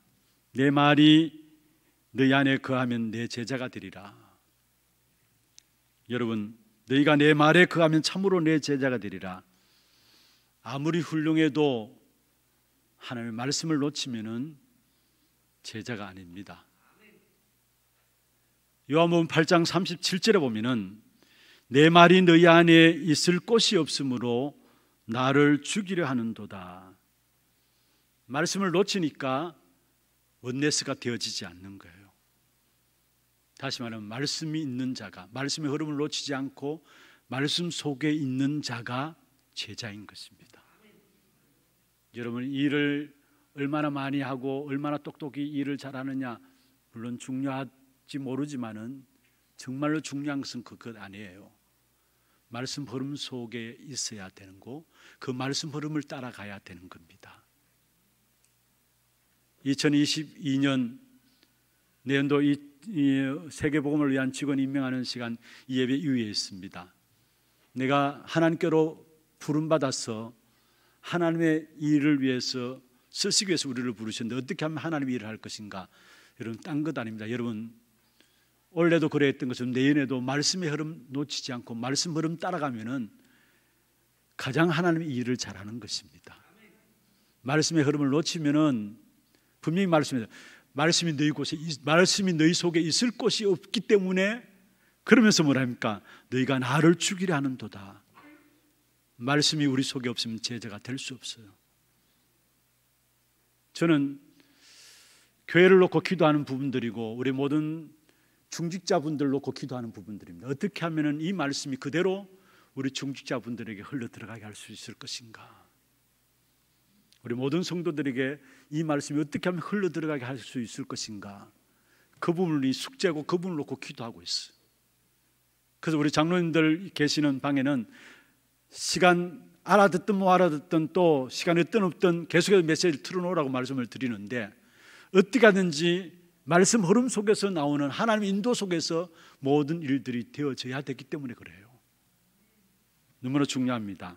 내 말이 너희 안에 거하면 내 제자가 되리라. 여러분, 너희가 내 말에 거하면 참으로 내 제자가 되리라. 아무리 훌륭해도 하나님의 말씀을 놓치면은 제자가 아닙니다. 요한복음 8장 37절에 보면은 내 말이 너희 안에 있을 곳이 없으므로 나를 죽이려 하는도다. 말씀을 놓치니까 원네스가 되어지지 않는 거예요. 다시 말하면 말씀이 있는 자가, 말씀의 흐름을 놓치지 않고 말씀 속에 있는 자가 제자인 것입니다. 여러분, 일을 얼마나 많이 하고 얼마나 똑똑히 일을 잘하느냐 물론 중요하지 모르지만은 정말로 중요한 것은 그것 아니에요. 말씀 흐름 속에 있어야 되는 거, 그 말씀 흐름을 따라가야 되는 겁니다. 2022년 내년도 이 세계복음을 위한 직원 임명하는 시간 이 예배 이후에 있습니다. 내가 하나님께로 부름받아서 하나님의 일을 위해서 쓰시기 위해서 우리를 부르셨는데 어떻게 하면 하나님의 일을 할 것인가. 여러분 딴 것 아닙니다. 여러분 올해도 그래 했던 것처럼 내년에도 말씀의 흐름 놓치지 않고 말씀 흐름 따라가면은 가장 하나님의 일을 잘하는 것입니다. 말씀의 흐름을 놓치면은 분명히 말씀입니다. 말씀이 너희 속에 있을 곳이 없기 때문에 그러면서 뭐랍니까? 너희가 나를 죽이려 하는도다. 말씀이 우리 속에 없으면 제자가 될 수 없어요. 저는 교회를 놓고 기도하는 부분들이고 우리 모든 중직자분들 놓고 기도하는 부분들입니다. 어떻게 하면 이 말씀이 그대로 우리 중직자분들에게 흘러들어가게 할 수 있을 것인가? 우리 모든 성도들에게 이 말씀이 어떻게 하면 흘러들어가게 할 수 있을 것인가? 그 부분이 숙제고 그 부분을 놓고 기도하고 있어요. 그래서 우리 장로님들 계시는 방에는 시간 알아듣든 못 알아듣든 또 시간이 있든 없든 계속해서 메시지를 틀어놓으라고 말씀을 드리는데 어떻게 하든지 말씀 흐름 속에서 나오는 하나님의 인도 속에서 모든 일들이 되어져야 되기 때문에 그래요. 너무나 중요합니다.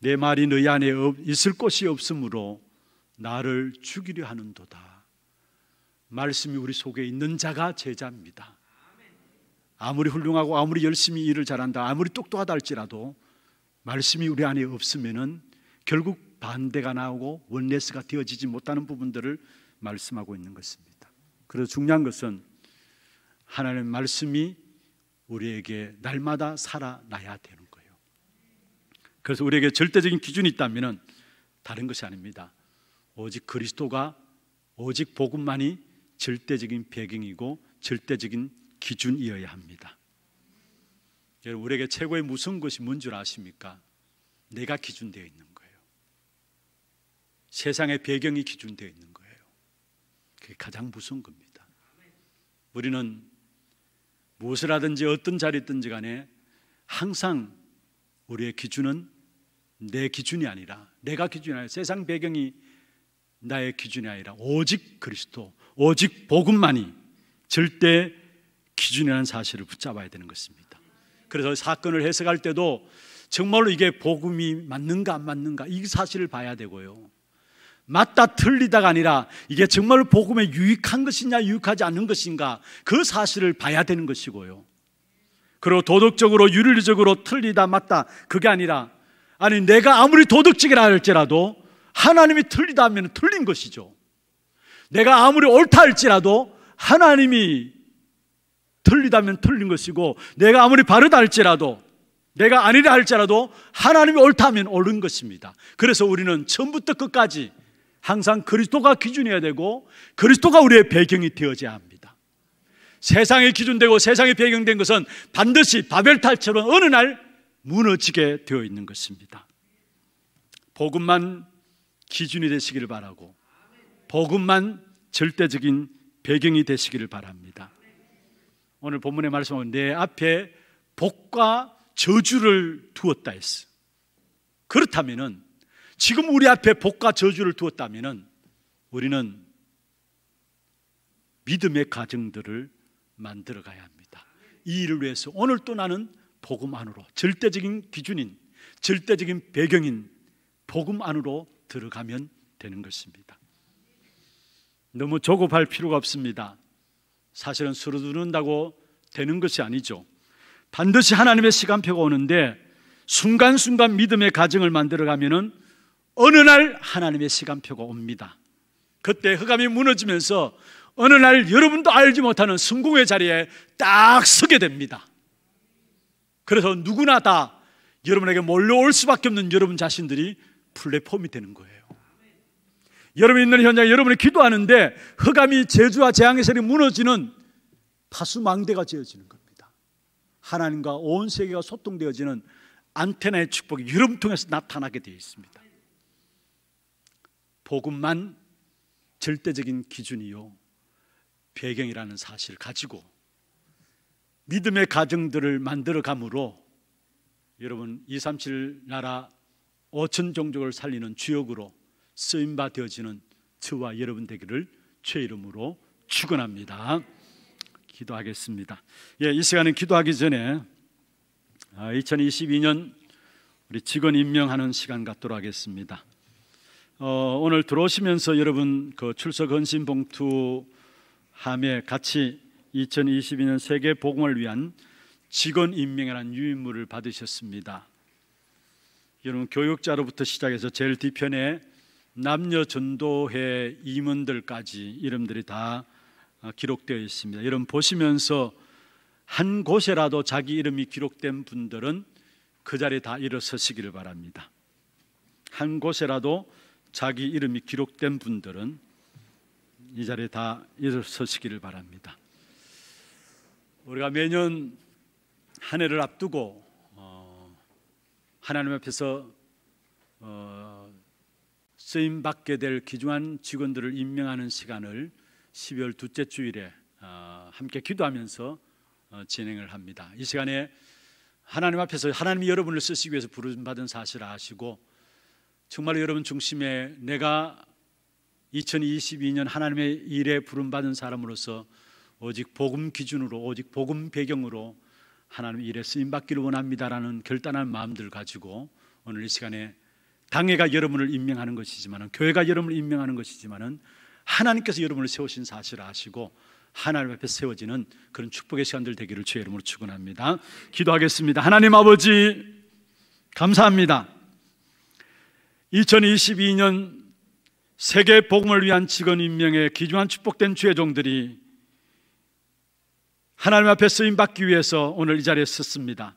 내 말이 너희 안에 있을 곳이 없으므로 나를 죽이려 하는도다. 말씀이 우리 속에 있는 자가 제자입니다. 아무리 훌륭하고 아무리 열심히 일을 잘한다, 아무리 똑똑하다 할지라도 말씀이 우리 안에 없으면은 결국 반대가 나오고 원리스가 되어지지 못하는 부분들을 말씀하고 있는 것입니다. 그래서 중요한 것은 하나님의 말씀이 우리에게 날마다 살아나야 되는 거예요. 그래서 우리에게 절대적인 기준이 있다면 다른 것이 아닙니다. 오직 그리스도가, 오직 복음만이 절대적인 배경이고 절대적인 기준이어야 합니다. 여러분, 우리에게 최고의 무서운 것이 뭔 줄 아십니까? 내가 기준되어 있는 거예요. 세상의 배경이 기준되어 있는 거예요. 그게 가장 무서운 겁니다. 우리는 무엇을 하든지 어떤 자리든지 간에 항상 우리의 기준은 내 기준이 아니라, 내가 기준이 아니라, 세상 배경이 나의 기준이 아니라 오직 그리스도, 오직 복음만이 절대 기준이라는 사실을 붙잡아야 되는 것입니다. 그래서 사건을 해석할 때도 정말로 이게 복음이 맞는가 안 맞는가 이 사실을 봐야 되고요, 맞다 틀리다가 아니라 이게 정말로 복음에 유익한 것이냐 유익하지 않는 것인가 그 사실을 봐야 되는 것이고요, 그리고 도덕적으로 윤리적으로 틀리다 맞다 그게 아니라, 아니 내가 아무리 도덕적이라 할지라도 하나님이 틀리다 하면 틀린 것이죠. 내가 아무리 옳다 할지라도 하나님이 틀리다 하면 틀린 것이고, 내가 아무리 바르다 할지라도, 내가 아니라 할지라도 하나님이 옳다 하면 옳은 것입니다. 그래서 우리는 처음부터 끝까지 항상 그리스도가 기준이어야 되고 그리스도가 우리의 배경이 되어져야 합니다. 세상에 기준되고 세상에 배경된 것은 반드시 바벨탑처럼 어느 날 무너지게 되어 있는 것입니다. 복음만 기준이 되시기를 바라고 복음만 절대적인 배경이 되시기를 바랍니다. 오늘 본문의 말씀은 내 앞에 복과 저주를 두었다 했어. 그렇다면은 지금 우리 앞에 복과 저주를 두었다면은 우리는 믿음의 가정들을 만들어 가야 합니다. 이 일을 위해서 오늘 또 나는 복음 안으로, 절대적인 기준인, 절대적인 배경인 복음 안으로 들어가면 되는 것입니다. 너무 조급할 필요가 없습니다. 사실은 서두른다고 되는 것이 아니죠. 반드시 하나님의 시간표가 오는데 순간순간 믿음의 가정을 만들어 가면은 어느 날 하나님의 시간표가 옵니다. 그때 흑암이 무너지면서 어느 날 여러분도 알지 못하는 성공의 자리에 딱 서게 됩니다. 그래서 누구나 다 여러분에게 몰려올 수밖에 없는 여러분 자신들이 플랫폼이 되는 거예요. 여러분이 있는 현장에 여러분이 기도하는데 흑암이 저주와 재앙의 세력이 무너지는 파수망대가 지어지는 겁니다. 하나님과 온 세계가 소통되어지는 안테나의 축복이 여러분 통해서 나타나게 되어 있습니다. 복음만 절대적인 기준이요 배경이라는 사실을 가지고 믿음의 가정들을 만들어 가므로 여러분 237 나라 5천 종족을 살리는 주역으로 쓰임받아 되어지는 저와 여러분 되기를 주의 이름으로 축원합니다. 기도하겠습니다. 예, 이 시간은 기도하기 전에 2022년 우리 직원 임명하는 시간 갖도록 하겠습니다. 오늘 들어오시면서 여러분 그 출석 헌신 봉투 함에 같이 2022년 세계 복음을 위한 직원 임명이라는 유인물을 받으셨습니다. 여러분 교육자로부터 시작해서 제일 뒤편에 남녀 전도회 임원들까지 이름들이 다 기록되어 있습니다. 여러분 보시면서 한 곳에라도 자기 이름이 기록된 분들은 그 자리에 다 일어서시기를 바랍니다. 한 곳에라도 자기 이름이 기록된 분들은 이 자리에 다 일어서시기를 바랍니다. 우리가 매년 한 해를 앞두고 하나님 앞에서 쓰임받게 될 귀중한 직원들을 임명하는 시간을 12월 둘째 주일에 함께 기도하면서 진행을 합니다. 이 시간에 하나님 앞에서 하나님이 여러분을 쓰시기 위해서 부름받은 사실을 아시고 정말로 여러분 중심에 내가 2022년 하나님의 일에 부름받은 사람으로서 오직 복음 기준으로 오직 복음 배경으로 하나님의 일에 쓰임받기를 원합니다라는 결단한 마음들 가지고 오늘 이 시간에 당회가 여러분을 임명하는 것이지만 교회가 여러분을 임명하는 것이지만 하나님께서 여러분을 세우신 사실을 아시고 하나님 앞에 세워지는 그런 축복의 시간들 되기를 주의 이름으로 축원합니다. 기도하겠습니다. 하나님 아버지 감사합니다. 2022년 세계 복음을 위한 직원 임명에 귀중한 축복된 주의 종들이 하나님 앞에 쓰임받기 위해서 오늘 이 자리에 섰습니다.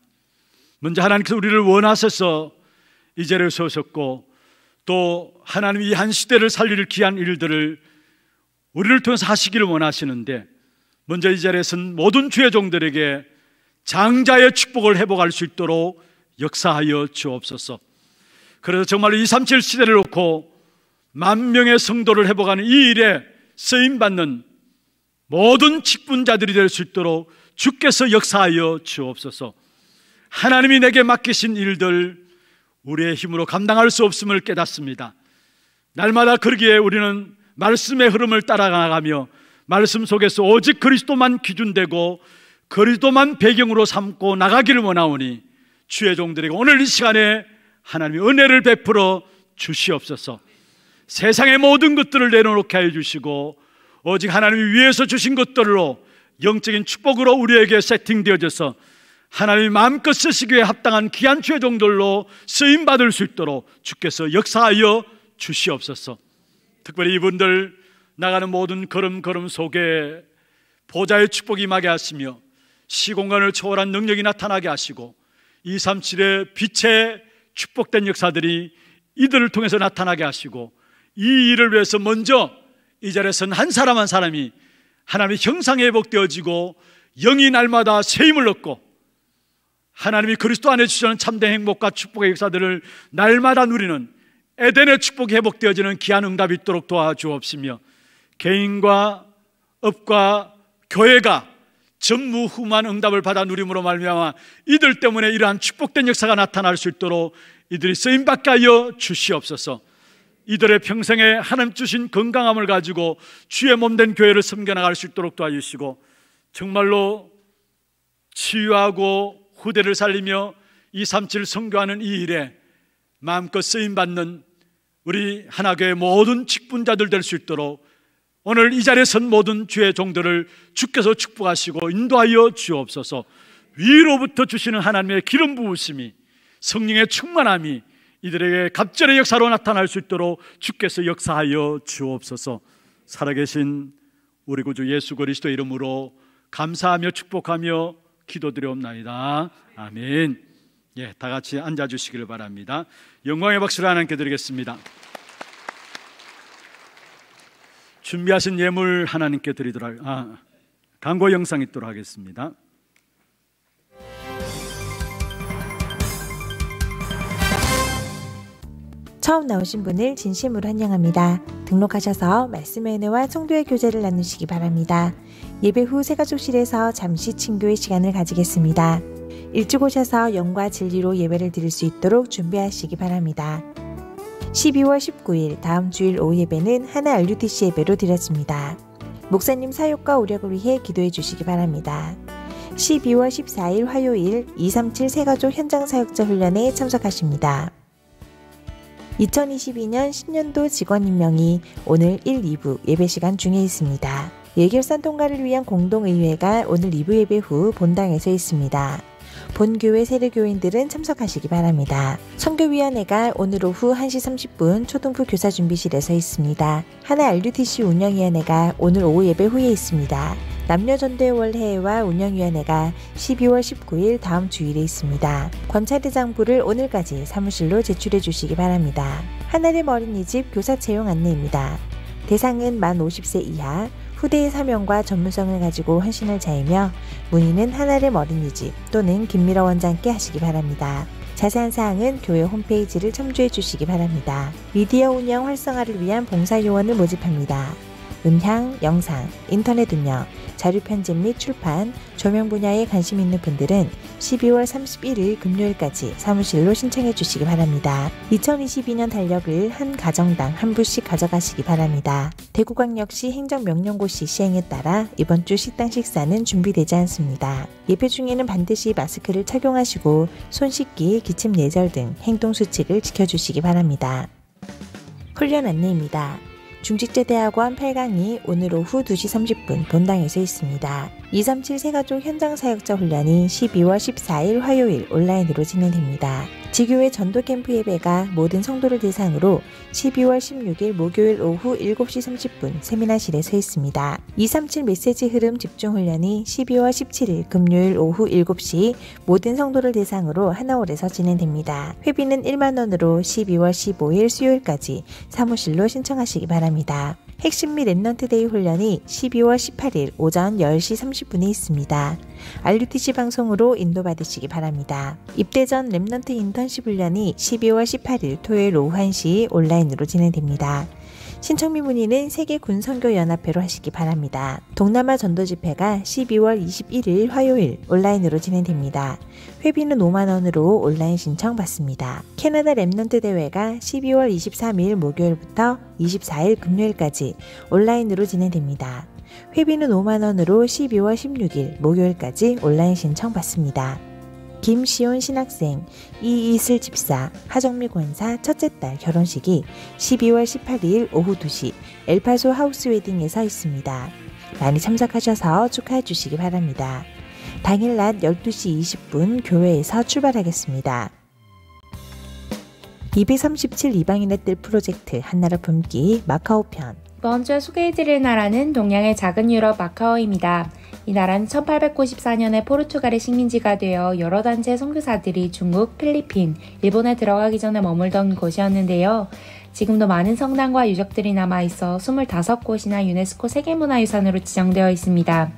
먼저 하나님께서 우리를 원하셔서 이 자리에 서셨고 또 하나님이 이 한 시대를 살릴 귀한 일들을 우리를 통해서 하시기를 원하시는데 먼저 이 자리에 선 모든 주의 종들에게 장자의 축복을 회복할 수 있도록 역사하여 주옵소서. 그래서 정말로 237 시대를 놓고 만 명의 성도를 회복하는 이 일에 쓰임받는 모든 직분자들이 될 수 있도록 주께서 역사하여 주옵소서. 하나님이 내게 맡기신 일들 우리의 힘으로 감당할 수 없음을 깨닫습니다. 날마다 그러기에 우리는 말씀의 흐름을 따라가며 말씀 속에서 오직 그리스도만 기준되고 그리스도만 배경으로 삼고 나가기를 원하오니 주의 종들에게 오늘 이 시간에 하나님의 은혜를 베풀어 주시옵소서. 세상의 모든 것들을 내려놓게 해 주시고 오직 하나님이 위에서 주신 것들로 영적인 축복으로 우리에게 세팅되어져서 하나님이 마음껏 쓰시기에 합당한 귀한 주의 종들로 쓰임받을 수 있도록 주께서 역사하여 주시옵소서. 특별히 이분들 나가는 모든 걸음걸음 속에 보좌의 축복이 임하게 하시며 시공간을 초월한 능력이 나타나게 하시고 237의 빛의 축복된 역사들이 이들을 통해서 나타나게 하시고 이 일을 위해서 먼저 이 자리에선 한 사람 한 사람이 하나님의 형상에 회복되어지고 영이 날마다 새 힘을 얻고 하나님이 그리스도 안에 주시는 참된 행복과 축복의 역사들을 날마다 누리는 에덴의 축복이 회복되어지는 귀한 응답이 있도록 도와주옵시며 개인과 업과 교회가 전무후무한 응답을 받아 누림으로 말미암아 이들 때문에 이러한 축복된 역사가 나타날 수 있도록 이들이 쓰임받게 하여 주시옵소서. 이들의 평생에 하나님 주신 건강함을 가지고 주의 몸된 교회를 섬겨나갈 수 있도록 도와주시고 정말로 치유하고 후대를 살리며 237 선교하는 이 일에 마음껏 쓰임받는 우리 하나교회의 모든 직분자들 될 수 있도록 오늘 이 자리에 선 모든 주의 종들을 주께서 축복하시고 인도하여 주옵소서. 위로부터 주시는 하나님의 기름 부으심이 성령의 충만함이 이들에게 갑절의 역사로 나타날 수 있도록 주께서 역사하여 주옵소서. 살아계신 우리 구주 예수 그리스도 이름으로 감사하며 축복하며 기도드려옵나이다. 아멘. 예, 다 같이 앉아주시기를 바랍니다. 영광의 박수를 하나님께 드리겠습니다. 준비하신 예물 하나님께 드리도록 광고 영상 있도록 하겠습니다. 처음 나오신 분을 진심으로 환영합니다. 등록하셔서 말씀의 은혜와 성도의 교제를 나누시기 바랍니다. 예배 후 새가족실에서 잠시 친교의 시간을 가지겠습니다. 일찍 오셔서 영과 진리로 예배를 드릴 수 있도록 준비하시기 바랍니다. 12월 19일 다음 주일 오후 예배는 하나 RUDC 예배로 드렸습니다. 목사님 사역과 오력을 위해 기도해 주시기 바랍니다. 12월 14일 화요일 237 새가족 현장사역자 훈련에 참석하십니다. 2022년 신년도 직원임명이 오늘 1, 2부 예배시간 중에 있습니다. 예결산 통과를 위한 공동의회가 오늘 2부 예배 후 본당에서 있습니다. 본교회 세례교인들은 참석하시기 바랍니다. 선교위원회가 오늘 오후 1시 30분 초등부 교사준비실에서 있습니다. 하나 RUDC 운영위원회가 오늘 오후 예배 후에 있습니다. 남녀전도회원회와 운영위원회가 12월 19일 다음 주일에 있습니다. 권찰의장부를 오늘까지 사무실로 제출해 주시기 바랍니다. 하나님 어린이집 교사 채용 안내입니다. 대상은 만 50세 이하, 후대의 사명과 전문성을 가지고 헌신을 자이며 문의는 하나렘 어린이집 또는 김미러 원장께 하시기 바랍니다. 자세한 사항은 교회 홈페이지를 참조해 주시기 바랍니다. 미디어 운영 활성화를 위한 봉사요원을 모집합니다. 음향, 영상, 인터넷 운영, 자료 편집 및 출판, 조명 분야에 관심 있는 분들은 12월 31일 금요일까지 사무실로 신청해 주시기 바랍니다. 2022년 달력을 한 가정당 한 부씩 가져가시기 바랍니다. 대구광역시 행정명령고시 시행에 따라 이번 주 식당 식사는 준비되지 않습니다. 예배 중에는 반드시 마스크를 착용하시고 손 씻기, 기침 예절 등 행동수칙을 지켜주시기 바랍니다. 훈련 안내입니다. 중직제대학원 8강이 오늘 오후 2시 30분 본당에서 있습니다. 237 새가족 현장사역자 훈련이 12월 14일 화요일 온라인으로 진행됩니다. 지교회 전도캠프 예배가 모든 성도를 대상으로 12월 16일 목요일 오후 7시 30분 세미나실에서 있습니다. 237 메시지 흐름 집중훈련이 12월 17일 금요일 오후 7시 모든 성도를 대상으로 하나홀에서 진행됩니다. 회비는 10,000원으로 12월 15일 수요일까지 사무실로 신청하시기 바랍니다. 핵심 및 랩런트 데이 훈련이 12월 18일 오전 10시 30분에 있습니다. RUTC 방송으로 인도받으시기 바랍니다. 입대 전 랩런트 인턴십 훈련이 12월 18일 토요일 오후 1시 온라인으로 진행됩니다. 신청 및 문의는 세계군선교연합회로 하시기 바랍니다. 동남아 전도집회가 12월 21일 화요일 온라인으로 진행됩니다. 회비는 50,000원으로 온라인 신청 받습니다. 캐나다 랩런트 대회가 12월 23일 목요일부터 24일 금요일까지 온라인으로 진행됩니다. 회비는 50,000원으로 12월 16일 목요일까지 온라인 신청 받습니다. 김시온 신학생, 이이슬 집사, 하정미 권사 첫째 딸 결혼식이 12월 18일 오후 2시 엘파소 하우스 웨딩에서 있습니다. 많이 참석하셔서 축하해 주시기 바랍니다. 당일 낮 12시 20분 교회에서 출발하겠습니다. 237 이방인의 뜰 프로젝트 한나라 품기 마카오 편. 먼저 소개해드릴 나라는 동양의 작은 유럽 마카오입니다. 이 나라는 1894년에 포르투갈의 식민지가 되어 여러 단체 선교사들이 중국, 필리핀, 일본에 들어가기 전에 머물던 곳이었는데요. 지금도 많은 성당과 유적들이 남아있어 25곳이나 유네스코 세계문화유산으로 지정되어 있습니다.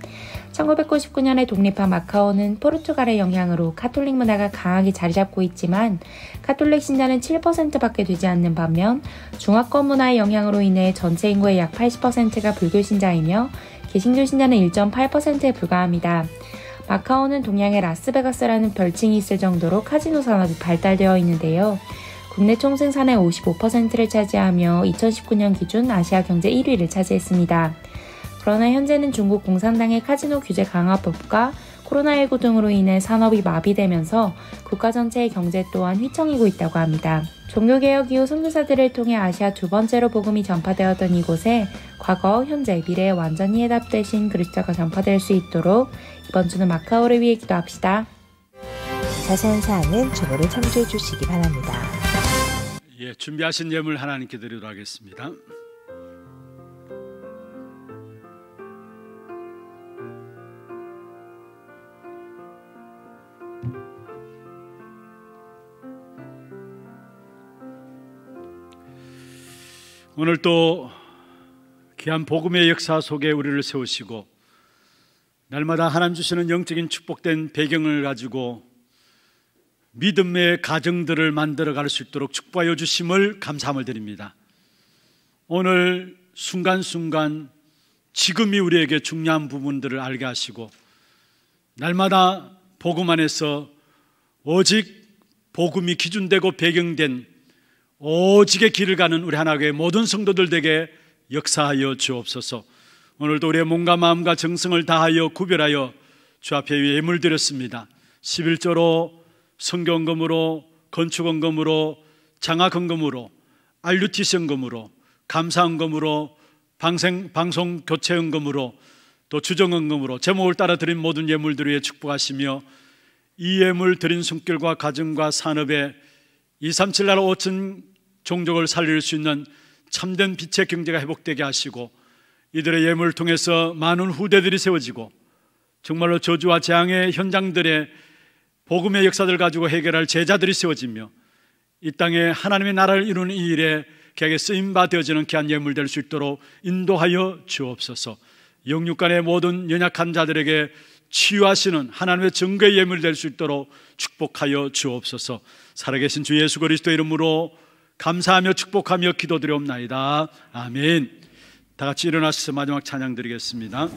1999년에 독립한 마카오는 포르투갈의 영향으로 카톨릭 문화가 강하게 자리잡고 있지만 카톨릭 신자는 7%밖에 되지 않는 반면 중화권 문화의 영향으로 인해 전체 인구의 약 80%가 불교 신자이며 개신교 신자는 1.8%에 불과합니다. 마카오는 동양의 라스베가스라는 별칭이 있을 정도로 카지노 산업이 발달되어 있는데요. 국내 총 생산의 55%를 차지하며 2019년 기준 아시아 경제 1위를 차지했습니다. 그러나 현재는 중국 공산당의 카지노 규제 강화법과 코로나19 등으로 인해 산업이 마비되면서 국가 전체의 경제 또한 휘청이고 있다고 합니다. 종교개혁 이후 선교사들을 통해 아시아 두 번째로 복음이 전파되었던 이곳에 과거, 현재, 미래에 완전히 해답되신 그리스도가 전파될 수 있도록 이번 주는 마카오를 위해 기도합시다. 자세한 사항은 정보를 참조해 주시기 바랍니다. 예, 준비하신 예물 하나님께 드리도록 하겠습니다. 오늘 또 귀한 복음의 역사 속에 우리를 세우시고 날마다 하나님 주시는 영적인 축복된 배경을 가지고 믿음의 가정들을 만들어갈 수 있도록 축복하여 주심을 감사함을 드립니다. 오늘 순간순간 지금이 우리에게 중요한 부분들을 알게 하시고 날마다 복음 안에서 오직 복음이 기준되고 배경된 오직의 길을 가는 우리 하나교회 모든 성도들에게 역사하여 주옵소서. 오늘도 우리의 몸과 마음과 정성을 다하여 구별하여 주 앞에 예물 드렸습니다. 11조로, 성경금으로, 건축원금으로, 장학헌금으로, RUTC 헌금으로, 감사헌금으로, 방송교체헌금으로, 또 주정헌금으로 제목을 따라 드린 모든 예물들 위해 축복하시며, 이 예물 드린 손길과 가정과 산업에 237 나라 5천 종족을 살릴 수 있는 참된 빛의 경제가 회복되게 하시고, 이들의 예물을 통해서 많은 후대들이 세워지고 정말로 저주와 재앙의 현장들의 복음의 역사들 가지고 해결할 제자들이 세워지며, 이 땅에 하나님의 나라를 이루는 이 일에 귀하게 쓰임바 되어지는 귀한 예물 될 수 있도록 인도하여 주옵소서. 영육 간의 모든 연약한 자들에게 치유하시는 하나님의 증거의 예물 될 수 있도록 축복하여 주옵소서. 살아계신 주 예수 그리스도의 이름으로 감사하며 축복하며 기도드려옵나이다. 아멘. 다 같이 일어나셔서 마지막 찬양 드리겠습니다.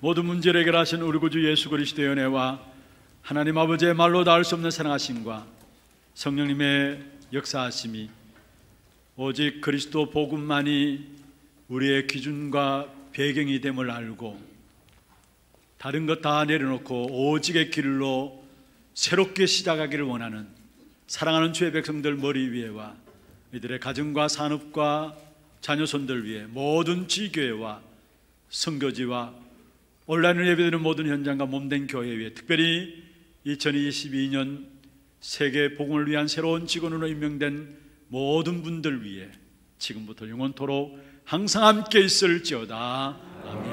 모든 문제를 해결하신 우리 구주 예수 그리스도의 은혜와 하나님 아버지의 말로 닿을 수 없는 사랑하심과 성령님의 역사하심이 오직 그리스도 복음만이 우리의 기준과 배경이 됨을 알고, 다른 것 다 내려놓고 오직의 길로 새롭게 시작하기를 원하는 사랑하는 주의 백성들 머리 위에와 이들의 가정과 산업과 자녀손들 위에 모든 지교회와 선교지와 온라인을 예배드리는 모든 현장과 몸된 교회 위에, 특별히 2022년 세계 복음을 위한 새로운 직원으로 임명된 모든 분들 위에 지금부터 영원토록 항상 함께 있을지어다. 아멘.